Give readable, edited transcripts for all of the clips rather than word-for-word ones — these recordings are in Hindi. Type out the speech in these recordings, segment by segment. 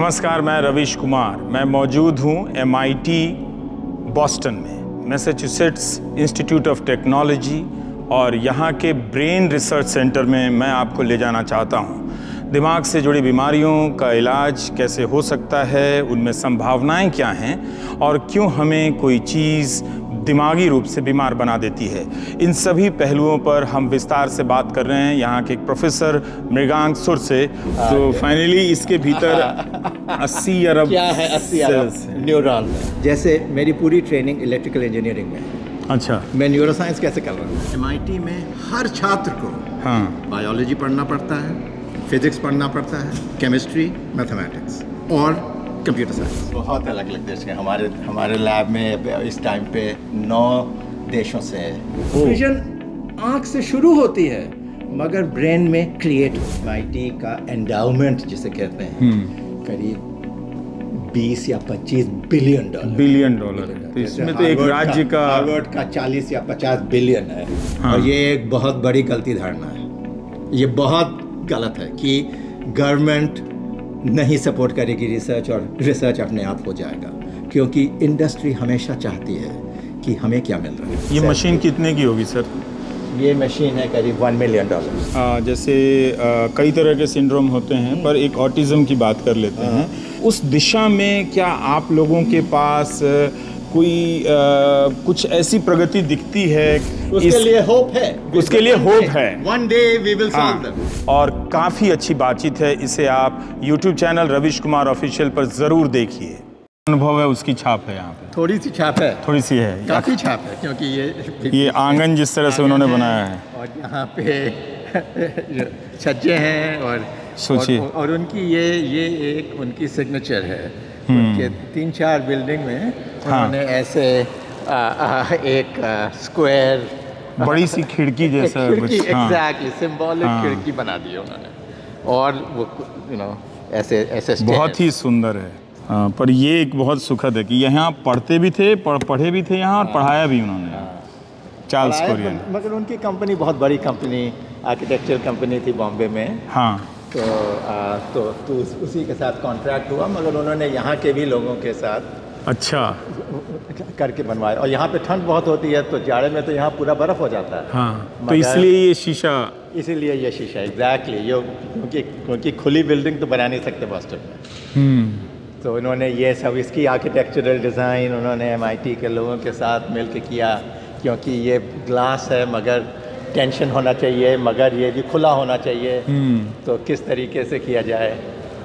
नमस्कार, मैं रविश कुमार। मैं मौजूद हूँ MIT बॉस्टन में, मैसाचुसेट्स इंस्टीट्यूट ऑफ टेक्नोलॉजी, और यहाँ के ब्रेन रिसर्च सेंटर में मैं आपको ले जाना चाहता हूँ। दिमाग से जुड़ी बीमारियों का इलाज कैसे हो सकता है, उनमें संभावनाएं क्या हैं, और क्यों हमें कोई चीज़ दिमागी रूप से बीमार बना देती है, इन सभी पहलुओं पर हम विस्तार से बात कर रहे हैं यहाँ के एक प्रोफेसर मृगांक सुर से। तो फाइनली इसके भीतर 80 अरब क्या है, 80 अरब न्यूरॉन। जैसे मेरी पूरी ट्रेनिंग इलेक्ट्रिकल इंजीनियरिंग में, अच्छा, मैं न्यूरो साइंस कैसे कर रहा हूँ। MIT में हर छात्र को बायोलॉजी पढ़ना पड़ता है, फिजिक्स पढ़ना पड़ता है, केमिस्ट्री, मैथमेटिक्स और कंप्यूटर साइंस। बहुत अलग अलग देश के हमारे लैब में इस टाइम पे 9 देशों से विजन आँख से शुरू होती है, मगर ब्रेन में क्रिएट होता है। MIT का एंडाउमेंट जिसे कहते हैं, करीब 20 या 25 बिलियन डॉलर है। तो इसमें तो एक राज्य का, हार्वर्ड का 40 या 50 बिलियन है। और ये एक बहुत बड़ी गलती धारणा है, ये बहुत गलत है कि गवर्नमेंट नहीं सपोर्ट करेगी रिसर्च और रिसर्च अपने आप हो जाएगा, क्योंकि इंडस्ट्री हमेशा चाहती है कि हमें क्या मिल रहा है। ये मशीन कितने की होगी सर? ये मशीन है करीब $1 मिलियन। जैसे कई तरह के सिंड्रोम होते हैं, पर एक ऑटिज़म की बात कर लेते हैं। उस दिशा में क्या आप लोगों के पास कोई कुछ ऐसी प्रगति दिखती है? उसके लिए होप है। One day we will solve them। और काफ़ी अच्छी बातचीत है, इसे आप YouTube channel Ravish Kumar official पर ज़रूर देखिए। अनुभव है, उसकी छाप है यहाँ पे, थोड़ी सी छाप है, काफ़ी छाप है, क्योंकि ये आंगन जिस तरह से उन्होंने बनाया है, और यहाँ पे छज्जे हैं, और सोचिए, और उनकी ये एक उनकी सिग्नेचर है। उनके 3-4 बिल्डिंग में उन्होंने ऐसे एक स्क्वायर बड़ी सी खिड़की जैसा एग्जैक्टली सिंबॉलिक खिड़की बना दी उन्होंने, और वो ऐसे बहुत ही सुंदर है। पर ये एक बहुत सुखद है कि यहाँ पढ़े भी थे यहाँ, और पढ़ाया भी उन्होंने, चार्ल्स कोरिया। मगर उनकी कंपनी बहुत बड़ी कंपनी, आर्किटेक्चर कंपनी थी बॉम्बे में। तो उसी के साथ कॉन्ट्रैक्ट हुआ, मगर उन्होंने यहाँ के भी लोगों के साथ अच्छा करके बनवाया। और यहाँ पे ठंड बहुत होती है, तो जाड़े में तो यहाँ पूरा बर्फ़ हो जाता है। तो इसलिए ये शीशा एग्जैक्टली, ये क्योंकि खुली बिल्डिंग तो बना नहीं सकते बॉस्टन में, तो उन्होंने ये सब, इसकी आर्किटेक्चरल डिज़ाइन उन्होंने MIT के लोगों के साथ मिल के किया, क्योंकि ये ग्लास है मगर टेंशन होना चाहिए, मगर ये भी खुला होना चाहिए, तो किस तरीके से किया जाए।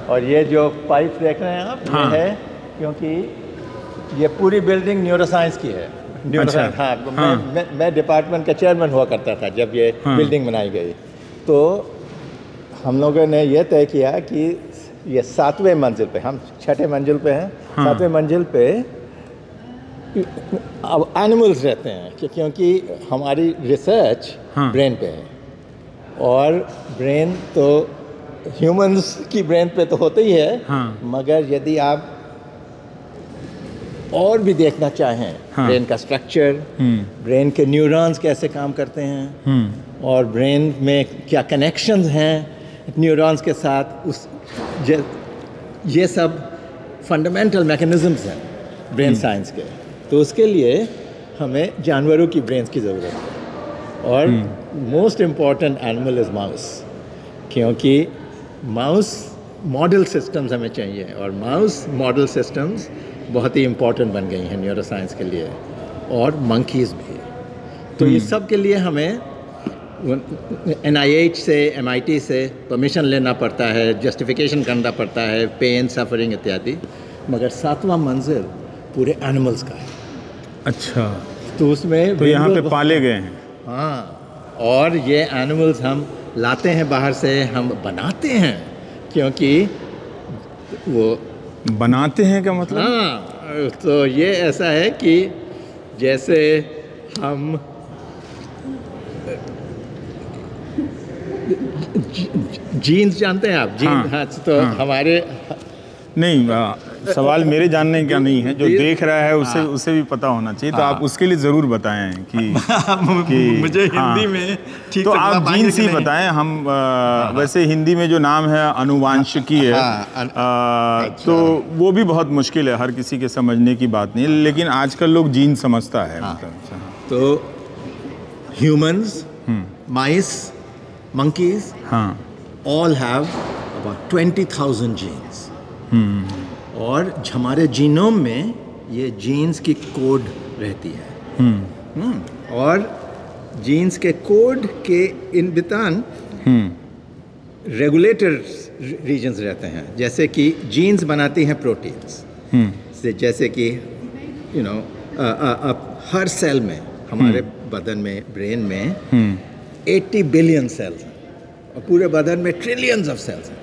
और ये जो पाइप देख रहे हैं आप, ये है क्योंकि ये पूरी बिल्डिंग न्यूरोसाइंस की है। न्यूरोसाइंस, मैं डिपार्टमेंट का चेयरमैन हुआ करता था जब ये बिल्डिंग बनाई गई, तो हम लोगों ने ये तय किया कि ये 7वें मंजिल पे, हम 6ठे मंजिल पे हैं, 7वें मंजिल पे अब एनिमल्स रहते हैं, क्योंकि हमारी रिसर्च ब्रेन पे है, और ब्रेन तो ह्यूमंस की ब्रेन पे तो होते ही है, मगर यदि आप और भी देखना चाहें ब्रेन का स्ट्रक्चर, ब्रेन के न्यूरॉन्स कैसे काम करते हैं, और ब्रेन में क्या कनेक्शंस हैं न्यूरॉन्स के साथ, ये सब फंडामेंटल मैकेनिज़म्स हैं ब्रेन साइंस के। तो उसके लिए हमें जानवरों की ब्रेन्स की ज़रूरत है, और most important animal is mouse, क्योंकि माउस मॉडल सिस्टम्स हमें चाहिए, और माउस मॉडल सिस्टम्स बहुत ही इम्पॉर्टेंट बन गई हैं न्यूरोसाइंस के लिए, और मंकीज़ भी। तो ये सब के लिए हमें NIH से, MIT से परमिशन लेना पड़ता है, जस्टिफिकेशन करना पड़ता है, पेन, सफरिंग इत्यादि, मगर 7वां मंजिल पूरे एनिमल्स का है। अच्छा, तो उसमें तो यहाँ पे पाले गए हैं। हाँ, और ये एनिमल्स हम लाते हैं बाहर से, हम बनाते हैं, क्योंकि वो बनाते हैं का मतलब, हाँ, तो ये ऐसा है कि जैसे हम जीन्स जानते हैं आप, जीन्स, हाँ, तो हमारे नहीं, सवाल मेरे जानने का नहीं है, जो देख रहा है उसे उसे भी पता होना चाहिए, तो आप उसके लिए ज़रूर बताएं कि मुझे हिंदी में ठीक तो आप जीन्स ही बताएं। हम वैसे हिंदी में जो नाम है अनुवांशिकी है, तो वो भी बहुत मुश्किल है, हर किसी के समझने की बात नहीं, लेकिन आजकल लोग जीन समझता है। तो humans, mice, monkeys all have about 20,000 genes, और हमारे जीनोम में ये जीन्स की कोड रहती है। और जीन्स के कोड के इनबितान रेगुलेटर रीजन्स रहते हैं, जैसे कि जीन्स बनाती हैं प्रोटीन्स से, जैसे कि यू नो हर सेल में हमारे बदन में, ब्रेन में 80 बिलियन सेल्स हैं और पूरे बदन में ट्रिलियंस ऑफ सेल्स हैं।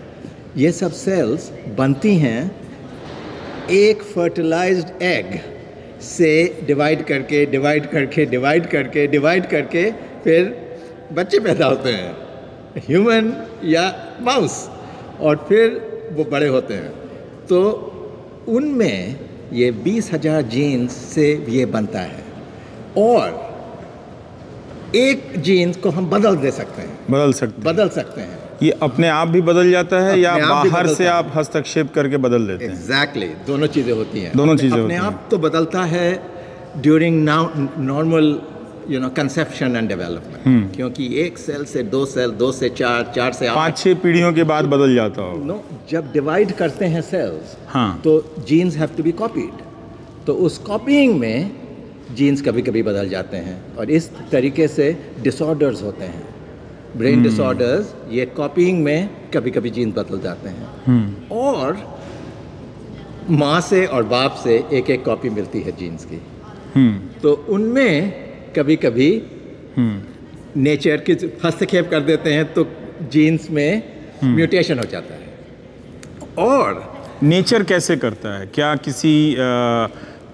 ये सब सेल्स बनती हैं एक फर्टिलाइज्ड एग से डिवाइड करके फिर बच्चे पैदा होते हैं, ह्यूमन या माउस, और फिर वो बड़े होते हैं। तो उनमें ये 20,000 जीन्स से ये बनता है, और एक जीन्स को हम बदल सकते हैं। ये अपने आप भी बदल जाता है या बाहर से आप हस्तक्षेप करके बदल देते हैं? एग्जैक्टली, दोनों चीज़ें होती हैं। दोनों चीज़ें अपने आप तो बदलता है during normal you know conception and development, क्योंकि एक सेल से दो सेल, दो से चार, चार से 5-6 पीढ़ियों के बाद बदल जाता हो। नो, जब डिवाइड करते हैं सेल्स, हाँ, तो genes have to be copied, तो उस कॉपीइंग में जीन्स कभी कभी बदल जाते हैं, और इस तरीके से डिसऑर्डर्स होते हैं, ब्रेन डिसऑर्डर्स, ये कॉपीइंग में कभी कभी जीन बदल जाते हैं। और माँ से और बाप से एक एक कॉपी मिलती है जीन्स की, तो उनमें कभी कभी नेचर के हस्तक्षेप कर देते हैं, तो जीन्स में म्यूटेशन हो जाता है। और नेचर कैसे करता है? क्या किसी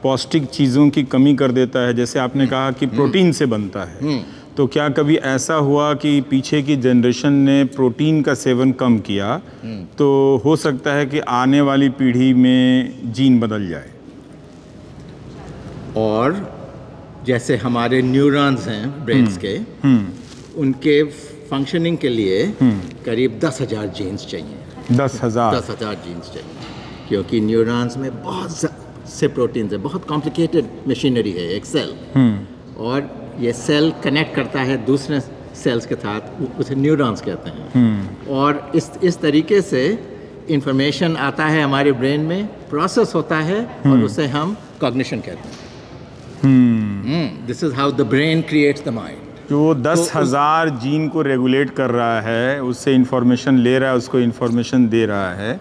पौष्टिक चीज़ों की कमी कर देता है? जैसे आपने कहा कि प्रोटीन से बनता है, तो क्या कभी ऐसा हुआ कि पीछे की जनरेशन ने प्रोटीन का सेवन कम किया, तो हो सकता है कि आने वाली पीढ़ी में जीन बदल जाए? और जैसे हमारे न्यूरॉन्स हैं ब्रेन्स के, उनके फंक्शनिंग के लिए करीब 10,000 जीन्स चाहिए। 10,000 जीन्स चाहिए, क्योंकि न्यूरॉन्स में बहुत से प्रोटीन्स है, बहुत कॉम्प्लिकेटेड मशीनरी है एक सेल, और ये सेल कनेक्ट करता है दूसरे सेल्स के साथ, उसे न्यूरॉन्स कहते हैं। और इस तरीके से इंफॉर्मेशन आता है हमारे ब्रेन में, प्रोसेस होता है, और उसे हम कॉग्निशन कहते हैं। This is how the brain creates the mind. जो 10,000 जीन को रेगुलेट कर रहा है, उससे इंफॉर्मेशन ले रहा है, उसको इंफॉर्मेशन दे रहा है,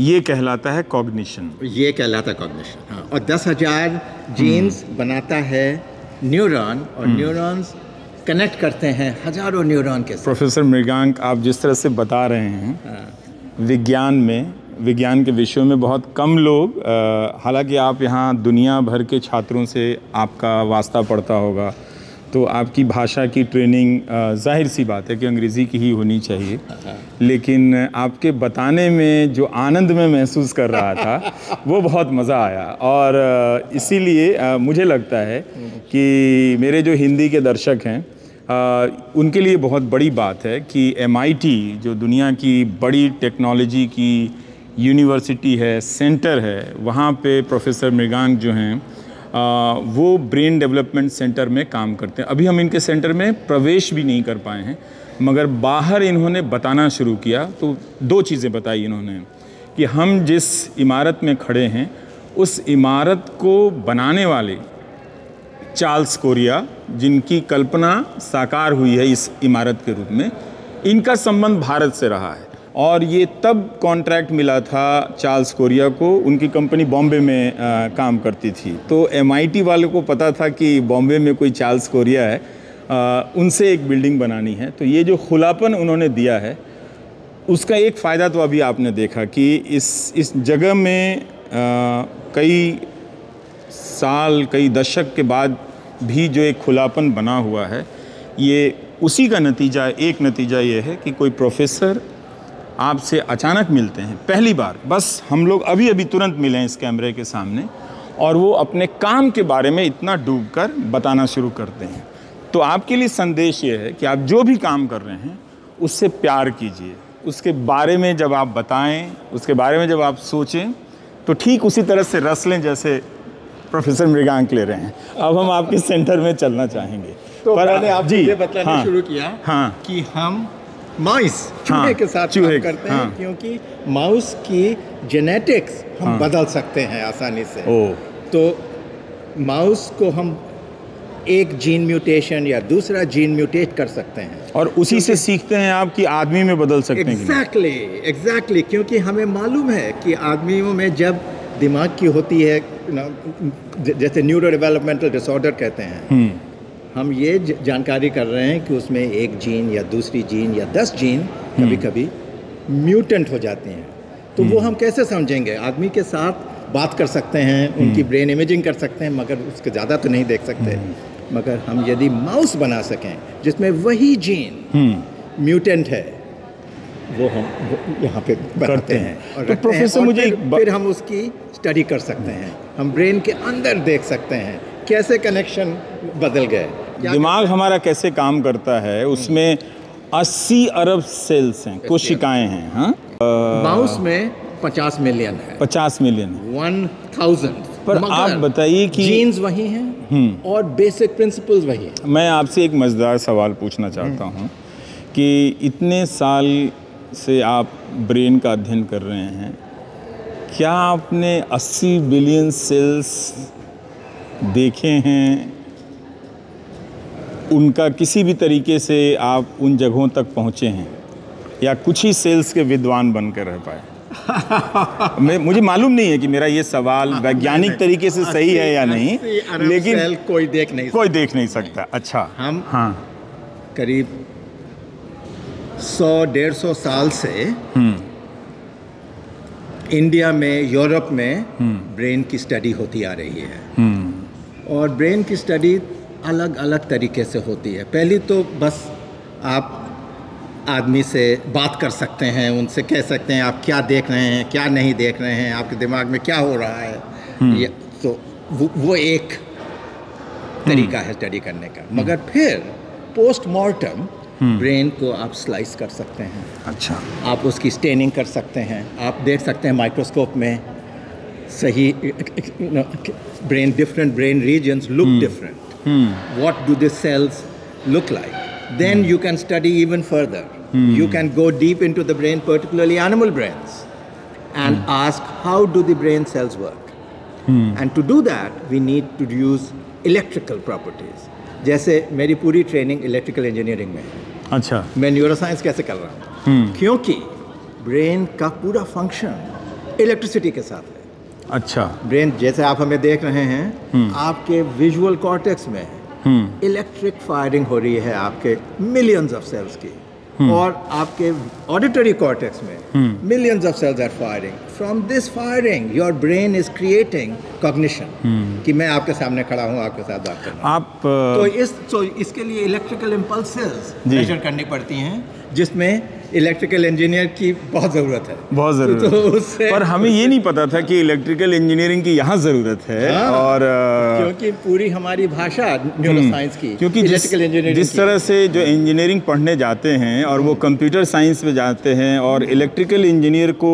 ये कहलाता है कॉग्निशन। ये कहलाता है कॉग्निशन, हाँ। और 10,000 जीन्स बनाता है न्यूरॉन, और न्यूरॉन्स कनेक्ट करते हैं हजारों न्यूरॉन के साथ। प्रोफेसर मृगांक, आप जिस तरह से बता रहे हैं, विज्ञान में, विज्ञान के विषयों में बहुत कम लोग, हालांकि आप यहाँ दुनिया भर के छात्रों से आपका वास्ता पड़ता होगा, तो आपकी भाषा की ट्रेनिंग जाहिर सी बात है कि अंग्रेज़ी की ही होनी चाहिए, लेकिन आपके बताने में जो आनंद में महसूस कर रहा था वो बहुत मज़ा आया, और इसीलिए मुझे लगता है कि मेरे जो हिंदी के दर्शक हैं उनके लिए बहुत बड़ी बात है कि MIT जो दुनिया की बड़ी टेक्नोलॉजी की यूनिवर्सिटी है, सेंटर है, वहाँ पे प्रोफेसर मृगांक जो हैं वो ब्रेन डेवलपमेंट सेंटर में काम करते हैं। अभी हम इनके सेंटर में प्रवेश भी नहीं कर पाए हैं, मगर बाहर इन्होंने बताना शुरू किया, तो दो चीज़ें बताई इन्होंने कि हम जिस इमारत में खड़े हैं उस इमारत को बनाने वाले चार्ल्स कोरिया, जिनकी कल्पना साकार हुई है इस इमारत के रूप में, इनका संबंध भारत से रहा है, और ये तब कॉन्ट्रैक्ट मिला था चार्ल्स कोरिया को, उनकी कंपनी बॉम्बे में काम करती थी, तो MIT वालों को पता था कि बॉम्बे में कोई चार्ल्स कोरिया है, उनसे एक बिल्डिंग बनानी है। तो ये जो खुलापन उन्होंने दिया है, उसका एक फ़ायदा तो अभी आपने देखा कि इस जगह में कई साल, कई दशक के बाद भी जो एक खुलापन बना हुआ है, ये उसी का नतीजा, एक नतीजा ये है कि कोई प्रोफेसर आपसे अचानक मिलते हैं पहली बार, बस हम लोग अभी अभी तुरंत मिले हैं इस कैमरे के सामने, और वो अपने काम के बारे में इतना डूब कर बताना शुरू करते हैं। तो आपके लिए संदेश ये है कि आप जो भी काम कर रहे हैं उससे प्यार कीजिए, उसके बारे में जब आप बताएं, उसके बारे में जब आप सोचें तो ठीक उसी तरह से रस लें जैसे प्रोफेसर मृगांक ले रहे हैं। अब हम आपके सेंटर में चलना चाहेंगे। तो मैंने आप जी बताना शुरू किया कि हम माउस चूहे के साथ काम करते हैं क्योंकि माउस की जेनेटिक्स हम बदल सकते हैं आसानी से। तो माउस को हम एक जीन म्यूटेशन या दूसरा जीन म्यूटेट कर सकते हैं और उसी से सीखते हैं आप कि आदमी में बदल सकते हैं। एग्जैक्टली क्योंकि हमें मालूम है कि आदमियों में जब दिमाग की होती है जैसे न्यूरो डेवलपमेंटल डिसऑर्डर कहते हैं, हम ये जानकारी कर रहे हैं कि उसमें एक जीन या दूसरी जीन या 10 जीन कभी कभी म्यूटेंट हो जाते हैं। तो वो हम कैसे समझेंगे? आदमी के साथ बात कर सकते हैं, उनकी ब्रेन इमेजिंग कर सकते हैं, मगर उसके ज़्यादा तो नहीं देख सकते। मगर हम यदि माउस बना सकें जिसमें वही जीन म्यूटेंट है, वो हम यहाँ पे बनाते हैं और तो प्रोफेसर मुझे फिर हम उसकी स्टडी कर सकते हैं, हम ब्रेन के अंदर देख सकते हैं कैसे कनेक्शन बदल गए, दिमाग हमारा कैसे काम करता है। उसमें 80 अरब सेल्स हैं, कोशिकाएं हैं। हाँ, माउस में 50 मिलियन है, 50 मिलियन 1000। पर आप बताइए कि जीन्स वही हैं और बेसिक प्रिंसिपल्स वही हैं। मैं आपसे एक मज़ेदार सवाल पूछना चाहता हूं कि इतने साल से आप ब्रेन का अध्ययन कर रहे हैं, क्या आपने 80 बिलियन सेल्स देखे हैं? उनका किसी भी तरीके से आप उन जगहों तक पहुंचे हैं या कुछ ही सेल्स के विद्वान बनकर रह पाए? मुझे मालूम नहीं है कि मेरा ये सवाल वैज्ञानिक तरीके से सही है या नहीं, लेकिन कोई देख नहीं सकता। अच्छा, हम करीब 100-150 साल से इंडिया में, यूरोप में ब्रेन की स्टडी होती आ रही है और ब्रेन की स्टडी अलग अलग तरीके से होती है। पहली तो बस आप आदमी से बात कर सकते हैं, उनसे कह सकते हैं आप क्या देख रहे हैं, क्या नहीं देख रहे हैं, आपके दिमाग में क्या हो रहा है, ये तो वो एक तरीका है स्टडी करने का। मगर फिर पोस्टमार्टम ब्रेन को आप स्लाइस कर सकते हैं। अच्छा, आप उसकी स्टेनिंग कर सकते हैं, आप देख सकते हैं माइक्रोस्कोप में सही brain, different brain regions look different, what do this cells look like, then you can study even further. You can go deep into the brain, particularly animal brains, and ask how do the brain cells work. And to do that we need to use electrical properties. जैसे मेरी पूरी ट्रेनिंग इलेक्ट्रिकल इंजीनियरिंग में है। अच्छा, मैं न्यूरोसाइंस कैसे कर रहा हूँ? क्योंकि ब्रेन का पूरा फंक्शन इलेक्ट्रिसिटी के साथ है। अच्छा, ब्रेन जैसे आप हमें देख रहे हैं, आपके विजुअल कॉर्टेक्स में इलेक्ट्रिक फायरिंग हो रही है आपके मिलियंस ऑफ सेल्स की, और आपके ऑडिटरी कॉर्टेक्स में millions of cells are firing. From this firing your brain is creating cognition कि मैं आपके सामने खड़ा हूँ, आपके साथ बात कर रहा हूं। आप तो इसके लिए इलेक्ट्रिकल इम्पल्सेस मेजर करनी पड़ती हैं, जिसमें इलेक्ट्रिकल इंजीनियर की बहुत ज़रूरत है। पर हमें ये नहीं पता था कि इलेक्ट्रिकल इंजीनियरिंग की यहाँ ज़रूरत है। और क्योंकि पूरी हमारी भाषा न्यूरोसाइंस की, क्योंकि जिस तरह से जो इंजीनियरिंग पढ़ने जाते हैं और वो कंप्यूटर साइंस में जाते हैं, और इलेक्ट्रिकल इंजीनियर को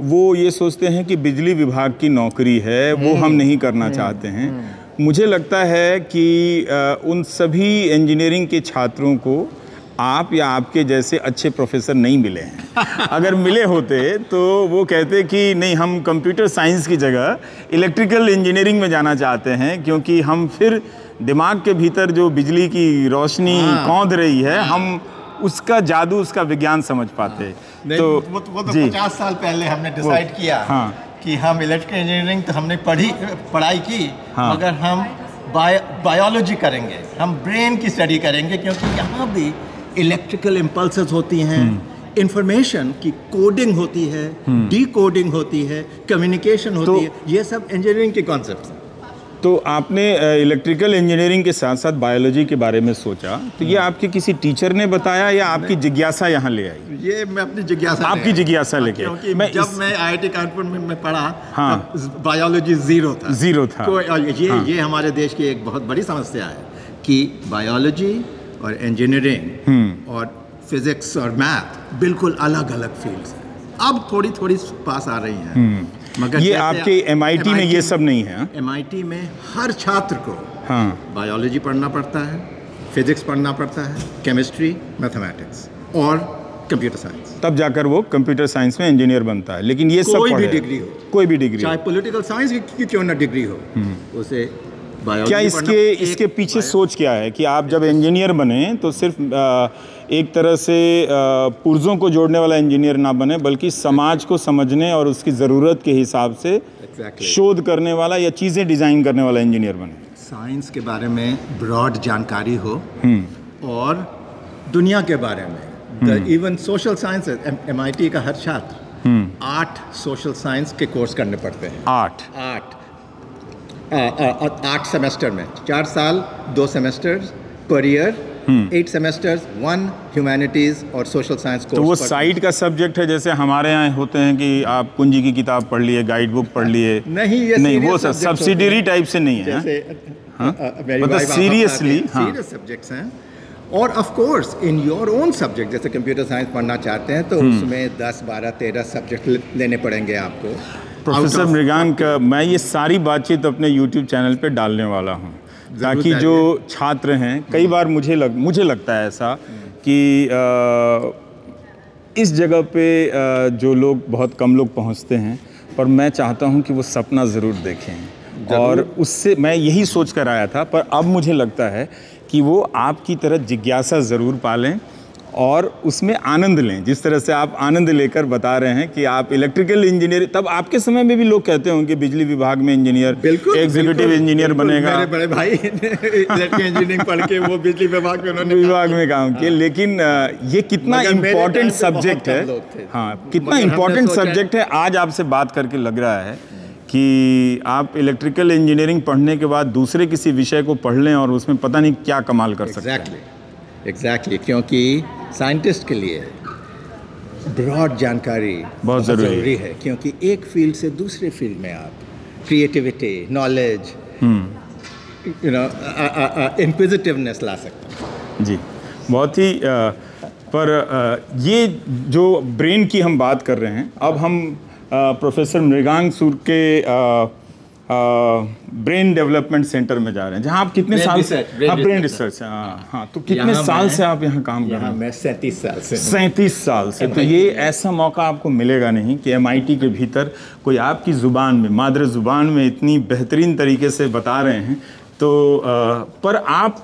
वो ये सोचते हैं कि बिजली विभाग की नौकरी है, वो हम नहीं करना चाहते हैं। मुझे लगता है कि उन सभी इंजीनियरिंग के छात्रों को आप या आपके जैसे अच्छे प्रोफेसर नहीं मिले हैं। अगर मिले होते तो वो कहते कि नहीं, हम कंप्यूटर साइंस की जगह इलेक्ट्रिकल इंजीनियरिंग में जाना चाहते हैं, क्योंकि हम फिर दिमाग के भीतर जो बिजली की रोशनी कौंध रही है, हम उसका जादू, उसका विज्ञान समझ पाते। तो वो तो 50 साल पहले हमने डिसाइड किया कि हम इलेक्ट्रिकल इंजीनियरिंग तो हमने पढ़ाई की, मगर हम बायोलॉजी करेंगे, हम ब्रेन की स्टडी करेंगे, क्योंकि यहाँ भी इलेक्ट्रिकल इम्पल्सेस होती हैं, इंफॉर्मेशन की कोडिंग होती है, डीकोडिंग होती है, कम्युनिकेशन होती है, ये सब इंजीनियरिंग के कॉन्सेप्ट्स हैं। तो आपने इलेक्ट्रिकल इंजीनियरिंग के साथ साथ बायोलॉजी के बारे में सोचा, तो ये आपके किसी टीचर ने बताया या आपकी जिज्ञासा यहाँ ले आई? ये मैं अपनी जिज्ञासा, आपकी जिज्ञासा लेके, क्योंकि जब मैं IIT कानपुर में पढ़ा, हाँ, बायोलॉजी ज़ीरो था। ये हमारे देश की एक बहुत बड़ी समस्या है कि बायोलॉजी और इंजीनियरिंग और फिजिक्स और मैथ बिल्कुल अलग अलग फील्ड्स हैं। अब थोड़ी थोड़ी पास आ रही हैं, मगर ये आपके MIT में ये सब नहीं है। MIT में हर छात्र को, हाँ, बायोलॉजी पढ़ना पड़ता है, फिजिक्स पढ़ना पड़ता है, केमिस्ट्री, मैथमेटिक्स और कंप्यूटर साइंस, तब जाकर वो कंप्यूटर साइंस में इंजीनियर बनता है। लेकिन ये सब कोई भी डिग्री हो, कोई भी डिग्री, चाहे पॉलिटिकल साइंस की क्यों ना डिग्री हो, उसे बायोलॉजी। क्या इसके पीछे सोच क्या है कि आप जब इंजीनियर बने तो सिर्फ एक तरह से पुर्जों को जोड़ने वाला इंजीनियर ना बने, बल्कि समाज को समझने और उसकी ज़रूरत के हिसाब से शोध करने वाला या चीज़ें डिज़ाइन करने वाला इंजीनियर बने? साइंस के बारे में ब्रॉड जानकारी हो और दुनिया के बारे में, इवन सोशल साइंस। MIT का हर छात्र 8 सोशल साइंस के कोर्स करने पड़ते हैं, 8 सेमेस्टर में, 4 साल, 2 सेमेस्टर्स पर ईयर, 8 सेमेस्टर्स, 1 ह्यूमैनिटीज़ और सोशल साइंस कोर्स। तो वो साइड का सब्जेक्ट है, जैसे हमारे यहाँ होते हैं कि आप कुंजी की किताब पढ़ लिए, गाइड बुक पढ़ लिए। नहीं, वो सब्सिडियरी टाइप से नहीं है, मतलब सीरियसली सीरियस सब्जेक्ट्स हैं। और of course in your own subject, जैसे कंप्यूटर साइंस पढ़ना चाहते हैं तो उसमें 10, 12, 13 सब्जेक्ट लेने पड़ेंगे आपको। प्रोफेसर मृगांका, मैं ये सारी बातचीत अपने YouTube चैनल पे डालने वाला हूँ, ताकि जो छात्र हैं, कई बार मुझे लगता है ऐसा कि इस जगह पे जो लोग, बहुत कम लोग पहुँचते हैं, पर मैं चाहता हूँ कि वो सपना ज़रूर देखें। और उससे मैं यही सोच कर आया था, पर अब मुझे लगता है कि वो आपकी तरह जिज्ञासा ज़रूर पालें और उसमें आनंद लें, जिस तरह से आप आनंद लेकर बता रहे हैं कि आप इलेक्ट्रिकल इंजीनियर। तब आपके समय में भी लोग कहते होंगे बिजली विभाग में इंजीनियर, एग्जीक्यूटिव इंजीनियर बनेगा। मेरे बड़े भाई इलेक्ट्रिकल इंजीनियरिंग पढ़ के वो बिजली विभाग में, उन्होंने विभाग में काम किया। लेकिन ये कितना इम्पोर्टेंट सब्जेक्ट है, हाँ, कितना इम्पोर्टेंट सब्जेक्ट है। आज आपसे बात करके लग रहा है कि आप इलेक्ट्रिकल इंजीनियरिंग पढ़ने के बाद दूसरे किसी विषय को पढ़ लें और उसमें पता नहीं क्या कमाल कर सकते हैं। एग्जैक्टली, क्योंकि साइंटिस्ट के लिए ब्रॉड जानकारी बहुत ज़रूरी है, क्योंकि एक फील्ड से दूसरे फील्ड में आप creativity, knowledge, you know, inquisitiveness ला सकते हैं। जी, बहुत ही ये जो ब्रेन की हम बात कर रहे हैं, अब हम प्रोफेसर मृगांक सुर के ब्रेन डेवलपमेंट सेंटर में जा रहे हैं, जहां आप कितने साल से? Brain research. हाँ, तो कितने साल से आप यहां काम कर रहे हैं? मैं 37 साल से। तो ये ऐसा मौका आपको मिलेगा नहीं कि MIT के भीतर कोई आपकी ज़ुबान में, मादर ज़ुबान में इतनी बेहतरीन तरीके से बता रहे हैं। तो पर आप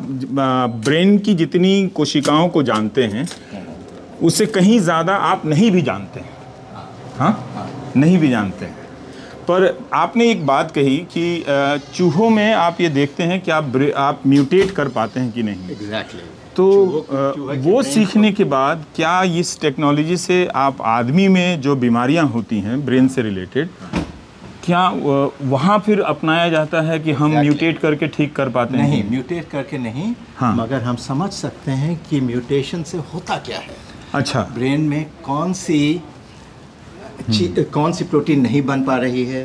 ब्रेन की जितनी कोशिकाओं को जानते हैं, उससे कहीं ज़्यादा आप नहीं भी जानते हैं। हाँ, नहीं भी जानते हैं। पर आपने एक बात कही कि चूहों में आप ये देखते हैं कि आप म्यूटेट कर पाते हैं कि नहीं। एग्जैक्टली। तो वो सीखने के बाद क्या इस टेक्नोलॉजी से आप आदमी में जो बीमारियां होती हैं ब्रेन से रिलेटेड, क्या वहाँ फिर अपनाया जाता है कि हम म्यूटेट करके ठीक कर पाते हैं? नहीं, म्यूटेट करके नहीं, हाँ, मगर हम समझ सकते हैं कि म्यूटेशन से होता क्या है। अच्छा, ब्रेन में कौन सी प्रोटीन नहीं बन पा रही है,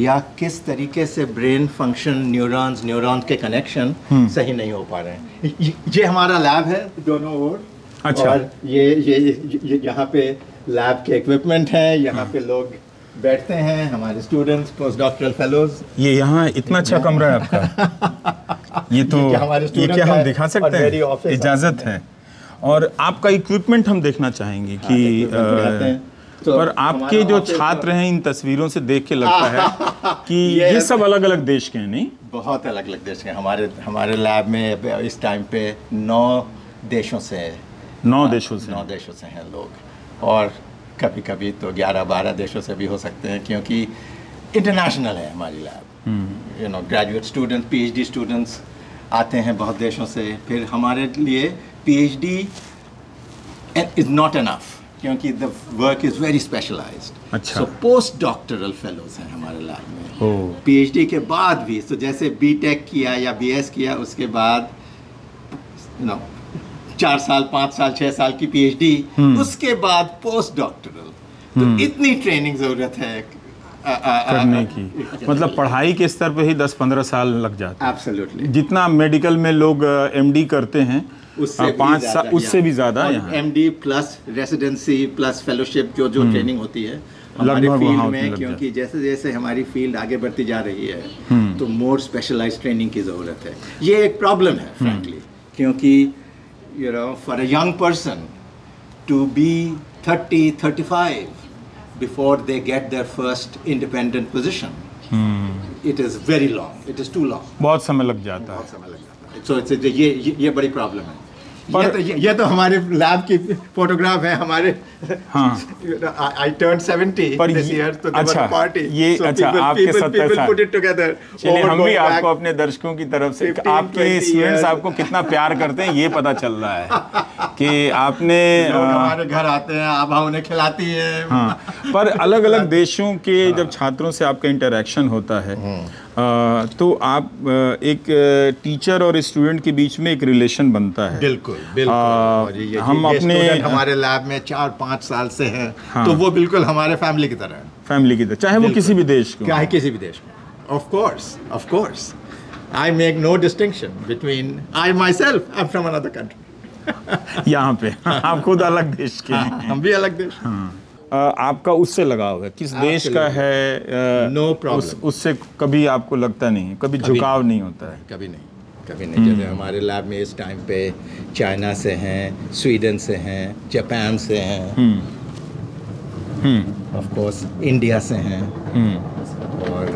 या किस तरीके से ब्रेन फंक्शन, न्यूरॉन्स के कनेक्शन सही नहीं हो पा रहे हैं। ये हमारा लैब है दोनों ओर। अच्छा। और ये यहाँ पे लैब के इक्विपमेंट हैं, यहाँ पे लोग बैठते हैं, हमारे स्टूडेंट्स, पोस्ट डॉक्टरल फेलोज। ये यहाँ इतना अच्छा कमरा है आपका। ये तो हमारे स्टूडेंट, हम दिखा सकते हैं, इजाज़त है। और आपका इक्विपमेंट हम देखना चाहेंगे कि, पर आपके जो छात्र हैं, इन तस्वीरों से देख के लगता है कि ये सब अलग अलग देश के हैं। नहीं, बहुत अलग अलग देश के हैं। हमारे लैब में इस टाइम पे 9 देशों से हैं लोग, और कभी कभी तो 11-12 देशों से भी हो सकते हैं, क्योंकि इंटरनेशनल है हमारी lab. You know, graduate students, PhD students आते हैं बहुत देशों से। फिर हमारे लिए PhD इज़ नॉट एनफ, क्योंकि the work is very specialised. So post doctoral fellows हैं हमारे लैब में, पीएचडी के बाद भी. तो जैसे बीटेक किया या बीएस किया, उसके बाद नो 4 साल 5 साल 6 साल की पीएचडी, उसके बाद पोस्ट डॉक्टरल. तो इतनी ट्रेनिंग ज़रूरत है करने की. मतलब पढ़ाई के स्तर पे ही 10-15 साल लग जाते हैं. एब्सोल्युटली. जितना मेडिकल में लोग एमडी करते हैं उससे 5 साल, उससे भी ज़्यादा. यहाँ MD plus residency plus fellowship जो जो ट्रेनिंग होती है हमारे फील्ड में, क्योंकि जैसे जैसे हमारी फील्ड आगे बढ़ती जा रही है तो मोर स्पेशलाइज्ड ट्रेनिंग की ज़रूरत है. ये एक प्रॉब्लम है फ्रैंकली, क्योंकि you know for a young person to be 30-35 before they get their first independent position, it is very long, it is too long. बहुत समय लग जाता है, बहुत समय लग जाता है. So it's ये बड़ी प्रॉब्लम है. ये तो हमारे लैब की फोटोग्राफ है हमारे. हाँ. I turned 70 this year, तो अच्छा पार्टी. ये अच्छा आपके 70 साल. चलिए हम भी आपको अपने दर्शकों की तरफ से आपके स्टूडेंट्स आपको कितना प्यार करते हैं ये पता चल रहा है कि आपने हमारे घर आते हैं, आप उन्हें खिलाती हैं. हाँ. पर अलग अलग देशों के जब छात्रों से आपका इंटरेक्शन होता है तो आप एक टीचर और स्टूडेंट के बीच में एक रिलेशन बनता है. बिल्कुल बिल्कुल. हम अपने हमारे लैब में 4-5 साल से हैं. हाँ. तो वो बिल्कुल हमारे फैमिली की तरह है. फैमिली की तरह, चाहे वो किसी भी देश को, चाहे किसी भी देश में. Of course I make no distinction between I myself I am from another country. यहाँ पे आप खुद अलग देश के हैं, हम भी अलग देश. हाँ. आपका उससे लगाव है, किस देश का है? No problem. उससे कभी आपको लगता नहीं, कभी झुकाव नहीं होता है? कभी नहीं. जैसे हमारे लैब में इस टाइम पे चाइना से हैं, स्वीडन से हैं, जापान से हैं, ऑफ कोर्स इंडिया से हैं, और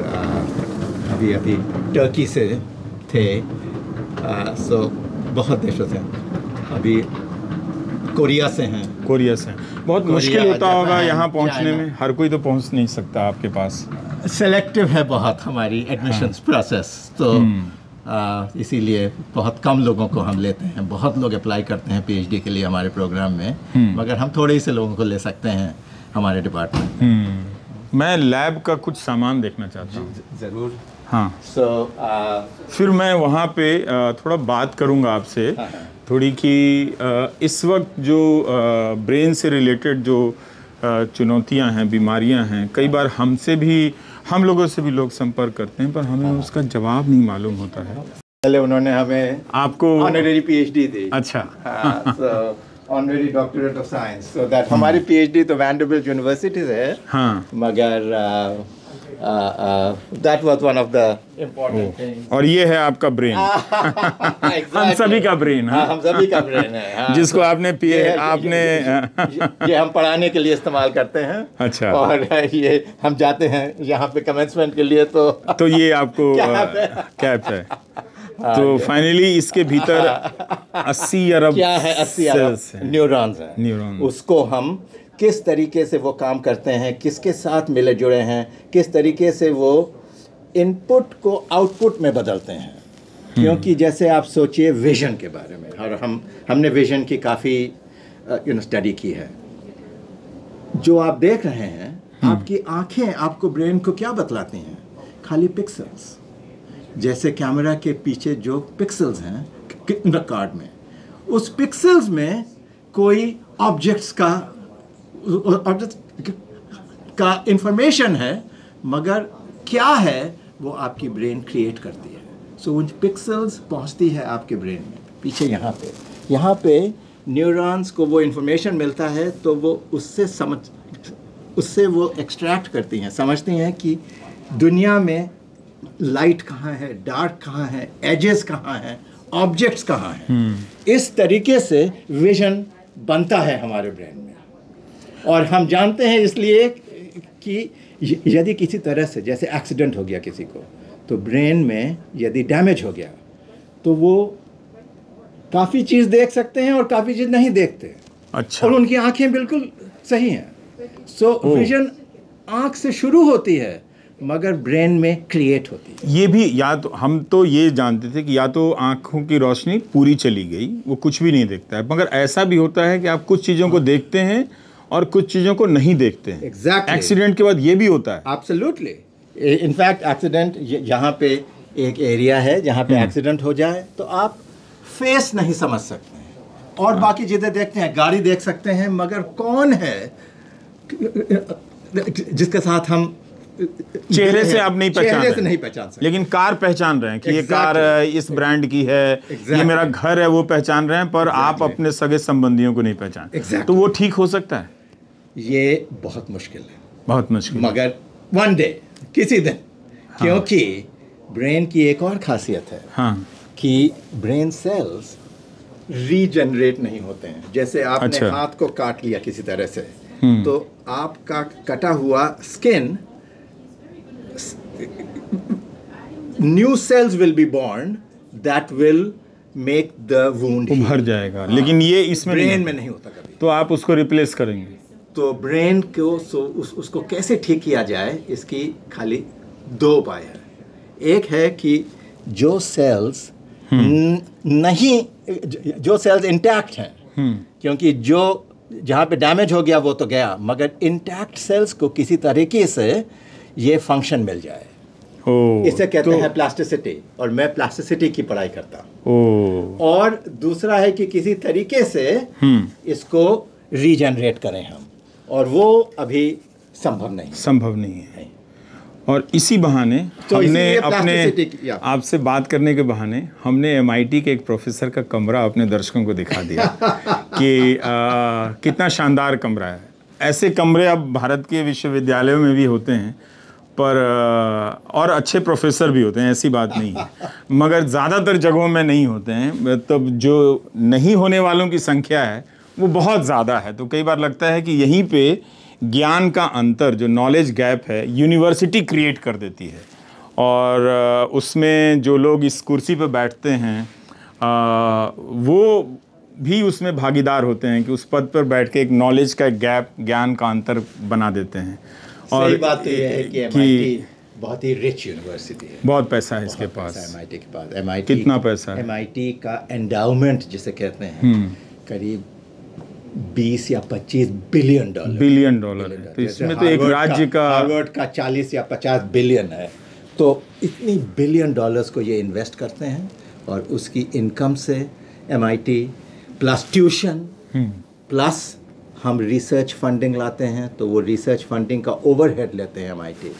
अभी टर्की से थे. सो बहुत देशों से. अभी कोरिया से हैं. बहुत मुश्किल होता होगा यहाँ पहुँचने में, हर कोई तो पहुँच नहीं सकता आपके पास. सेलेक्टिव है बहुत हमारी एडमिशंस प्रोसेस, तो इसीलिए बहुत कम लोगों को हम लेते हैं. बहुत लोग अप्लाई करते हैं पीएचडी के लिए हमारे प्रोग्राम में, मगर हम थोड़े ही से लोगों को ले सकते हैं हमारे डिपार्टमेंट में. मैं लैब का कुछ सामान देखना चाहता हूँ ज़रूर. हाँ. फिर मैं वहाँ पे थोड़ा बात करूँगा आपसे थोड़ी कि इस वक्त जो ब्रेन से रिलेटेड जो चुनौतियां हैं, बीमारियां हैं, कई बार हमसे भी, हम लोगों से भी लोग संपर्क करते हैं पर हमें उसका जवाब नहीं मालूम होता है. पहले उन्होंने हमें आपको ऑनरेरी पीएचडी दी. अच्छा. Honorary doctorate of science. So that हमारी पीएचडी तो वैंडरबिल्ट यूनिवर्सिटी से है. हाँ. मगर that was one of the important things. और ये है आपका ब्रेन. हम सभी का ब्रेन. हाँ. हम सभी का ब्रेन है. हाँ. जिसको आपने ये हम पढ़ाने के लिए इस्तेमाल करते हैं. अच्छा. और ये हम जाते हैं यहाँ पे कमेंसमेंट के लिए, तो ये आपको कैप है. तो फाइनली इसके भीतर 80 अरब न्यूरॉन्स हैं. उसको हम किस तरीके से वो काम करते हैं, किसके साथ मिले जुड़े हैं, किस तरीके से वो इनपुट को आउटपुट में बदलते हैं. क्योंकि जैसे आप सोचिए विजन के बारे में, और हमने विजन की काफ़ी स्टडी की है. जो आप देख रहे हैं, आपकी आंखें आपको ब्रेन को क्या बतलाती हैं? खाली पिक्सल्स. जैसे कैमरा के पीछे जो पिक्सल्स हैं कार्ड में, उस पिक्सल्स में कोई ऑब्जेक्ट्स का इंफॉर्मेशन है, मगर क्या है वो आपकी ब्रेन क्रिएट करती है. सो उन पिक्सल्स पहुंचती है आपके ब्रेन में पीछे. यहाँ पे न्यूरॉन्स को वो इंफॉर्मेशन मिलता है, तो वो उससे वो एक्सट्रैक्ट करती हैं, समझती हैं कि दुनिया में लाइट कहाँ है, डार्क कहाँ है, एजेस कहाँ हैं, ऑब्जेक्ट्स कहाँ हैं. इस तरीके से विजन बनता है हमारे ब्रेन में. और हम जानते हैं इसलिए कि यदि किसी तरह से जैसे एक्सीडेंट हो गया किसी को, तो ब्रेन में यदि डैमेज हो गया तो वो काफ़ी चीज़ देख सकते हैं और काफ़ी चीज़ नहीं देखते. अच्छा. और उनकी आंखें बिल्कुल सही हैं. सो विजन आँख से शुरू होती है मगर ब्रेन में क्रिएट होती है. ये भी या तो हम तो ये जानते थे कि या तो आँखों की रोशनी पूरी चली गई, वो कुछ भी नहीं देखता है, मगर ऐसा भी होता है कि आप कुछ चीज़ों को देखते हैं और कुछ चीज़ों को नहीं देखते हैं। एग्जैक्टली, एक्सीडेंट के बाद ये भी होता है। एब्सोल्युटली, इनफैक्ट एक्सीडेंट, यहाँ पे एक एरिया है जहाँ पे एक्सीडेंट हो जाए तो आप फेस नहीं समझ सकते हैं और बाकी चीज़ें देखते हैं, गाड़ी देख सकते हैं, मगर कौन है जिसके साथ हम चेहरे से आप नहीं पहचान रहे, लेकिन कार पहचान रहे हैं कि ये कार इस ब्रांड की है, ये मेरा घर है, वो पहचान रहे हैं, पर आप अपने सगे संबंधियों को नहीं पहचान। तो वो ठीक हो सकता है? ये बहुत मुश्किल है, बहुत मुश्किल, मगर वन डे, किसी दिन, क्योंकि ब्रेन की एक और खासियत है कि ब्रेन सेल्स रीजनरेट नहीं होते हैं। जैसे आपने हाथ को काट लिया किसी तरह से, तो आपका कटा हुआ skin, new cells will be born that will make the wound, उभर जाएगा। लेकिन ये इसमें ब्रेन में नहीं होता कभी, तो आप उसको रिप्लेस करेंगे। तो ब्रेन को उसको कैसे ठीक किया जाए, इसकी खाली दो उपाय है। एक है कि जो सेल्स नहीं, जो सेल्स इंटैक्ट हैं, क्योंकि जो जहाँ पे डैमेज हो गया वो तो गया, मगर इंटैक्ट सेल्स को किसी तरीके से ये फंक्शन मिल जाए, इसे कहते हैं प्लास्टिसिटी, और मैं प्लास्टिसिटी की पढ़ाई करता हूँ। और दूसरा है कि किसी तरीके से इसको रीजनरेट करें हम, और वो अभी संभव नहीं, संभव नहीं है। और इसी बहाने हमने अपने आपसे बात करने के बहाने हमने MIT के एक प्रोफेसर का कमरा अपने दर्शकों को दिखा दिया कि कितना शानदार कमरा है। ऐसे कमरे अब भारत के विश्वविद्यालयों में भी होते हैं, पर और अच्छे प्रोफेसर भी होते हैं, ऐसी बात नहीं है, मगर ज़्यादातर जगहों में नहीं होते हैं। तब जो नहीं होने वालों की संख्या है वो बहुत ज़्यादा है, तो कई बार लगता है कि यहीं पे ज्ञान का अंतर, जो नॉलेज गैप है, यूनिवर्सिटी क्रिएट कर देती है। और उसमें जो लोग इस कुर्सी पर बैठते हैं वो भी उसमें भागीदार होते हैं कि उस पद पर बैठ के एक नॉलेज का गैप, ज्ञान का अंतर बना देते हैं। और सही बात तो यह है कि MIT बहुत ही रिच यूनिवर्सिटी है, बहुत पैसा है इसके पास, MIT के पास। MIT कितना पैसा है? MIT का एंडाउमेंट जिसे कहते हैं करीब 20 या 25 बिलियन डॉलर है। तो इसमें तो एक राज्य का, हार्वर्ड का 40 या 50 बिलियन है। तो इतनी बिलियन डॉलर्स को ये इन्वेस्ट करते हैं और उसकी इनकम से MIT प्लस ट्यूशन प्लस हम रिसर्च फंडिंग लाते हैं, तो वो रिसर्च फंडिंग का ओवरहेड लेते हैं MIT।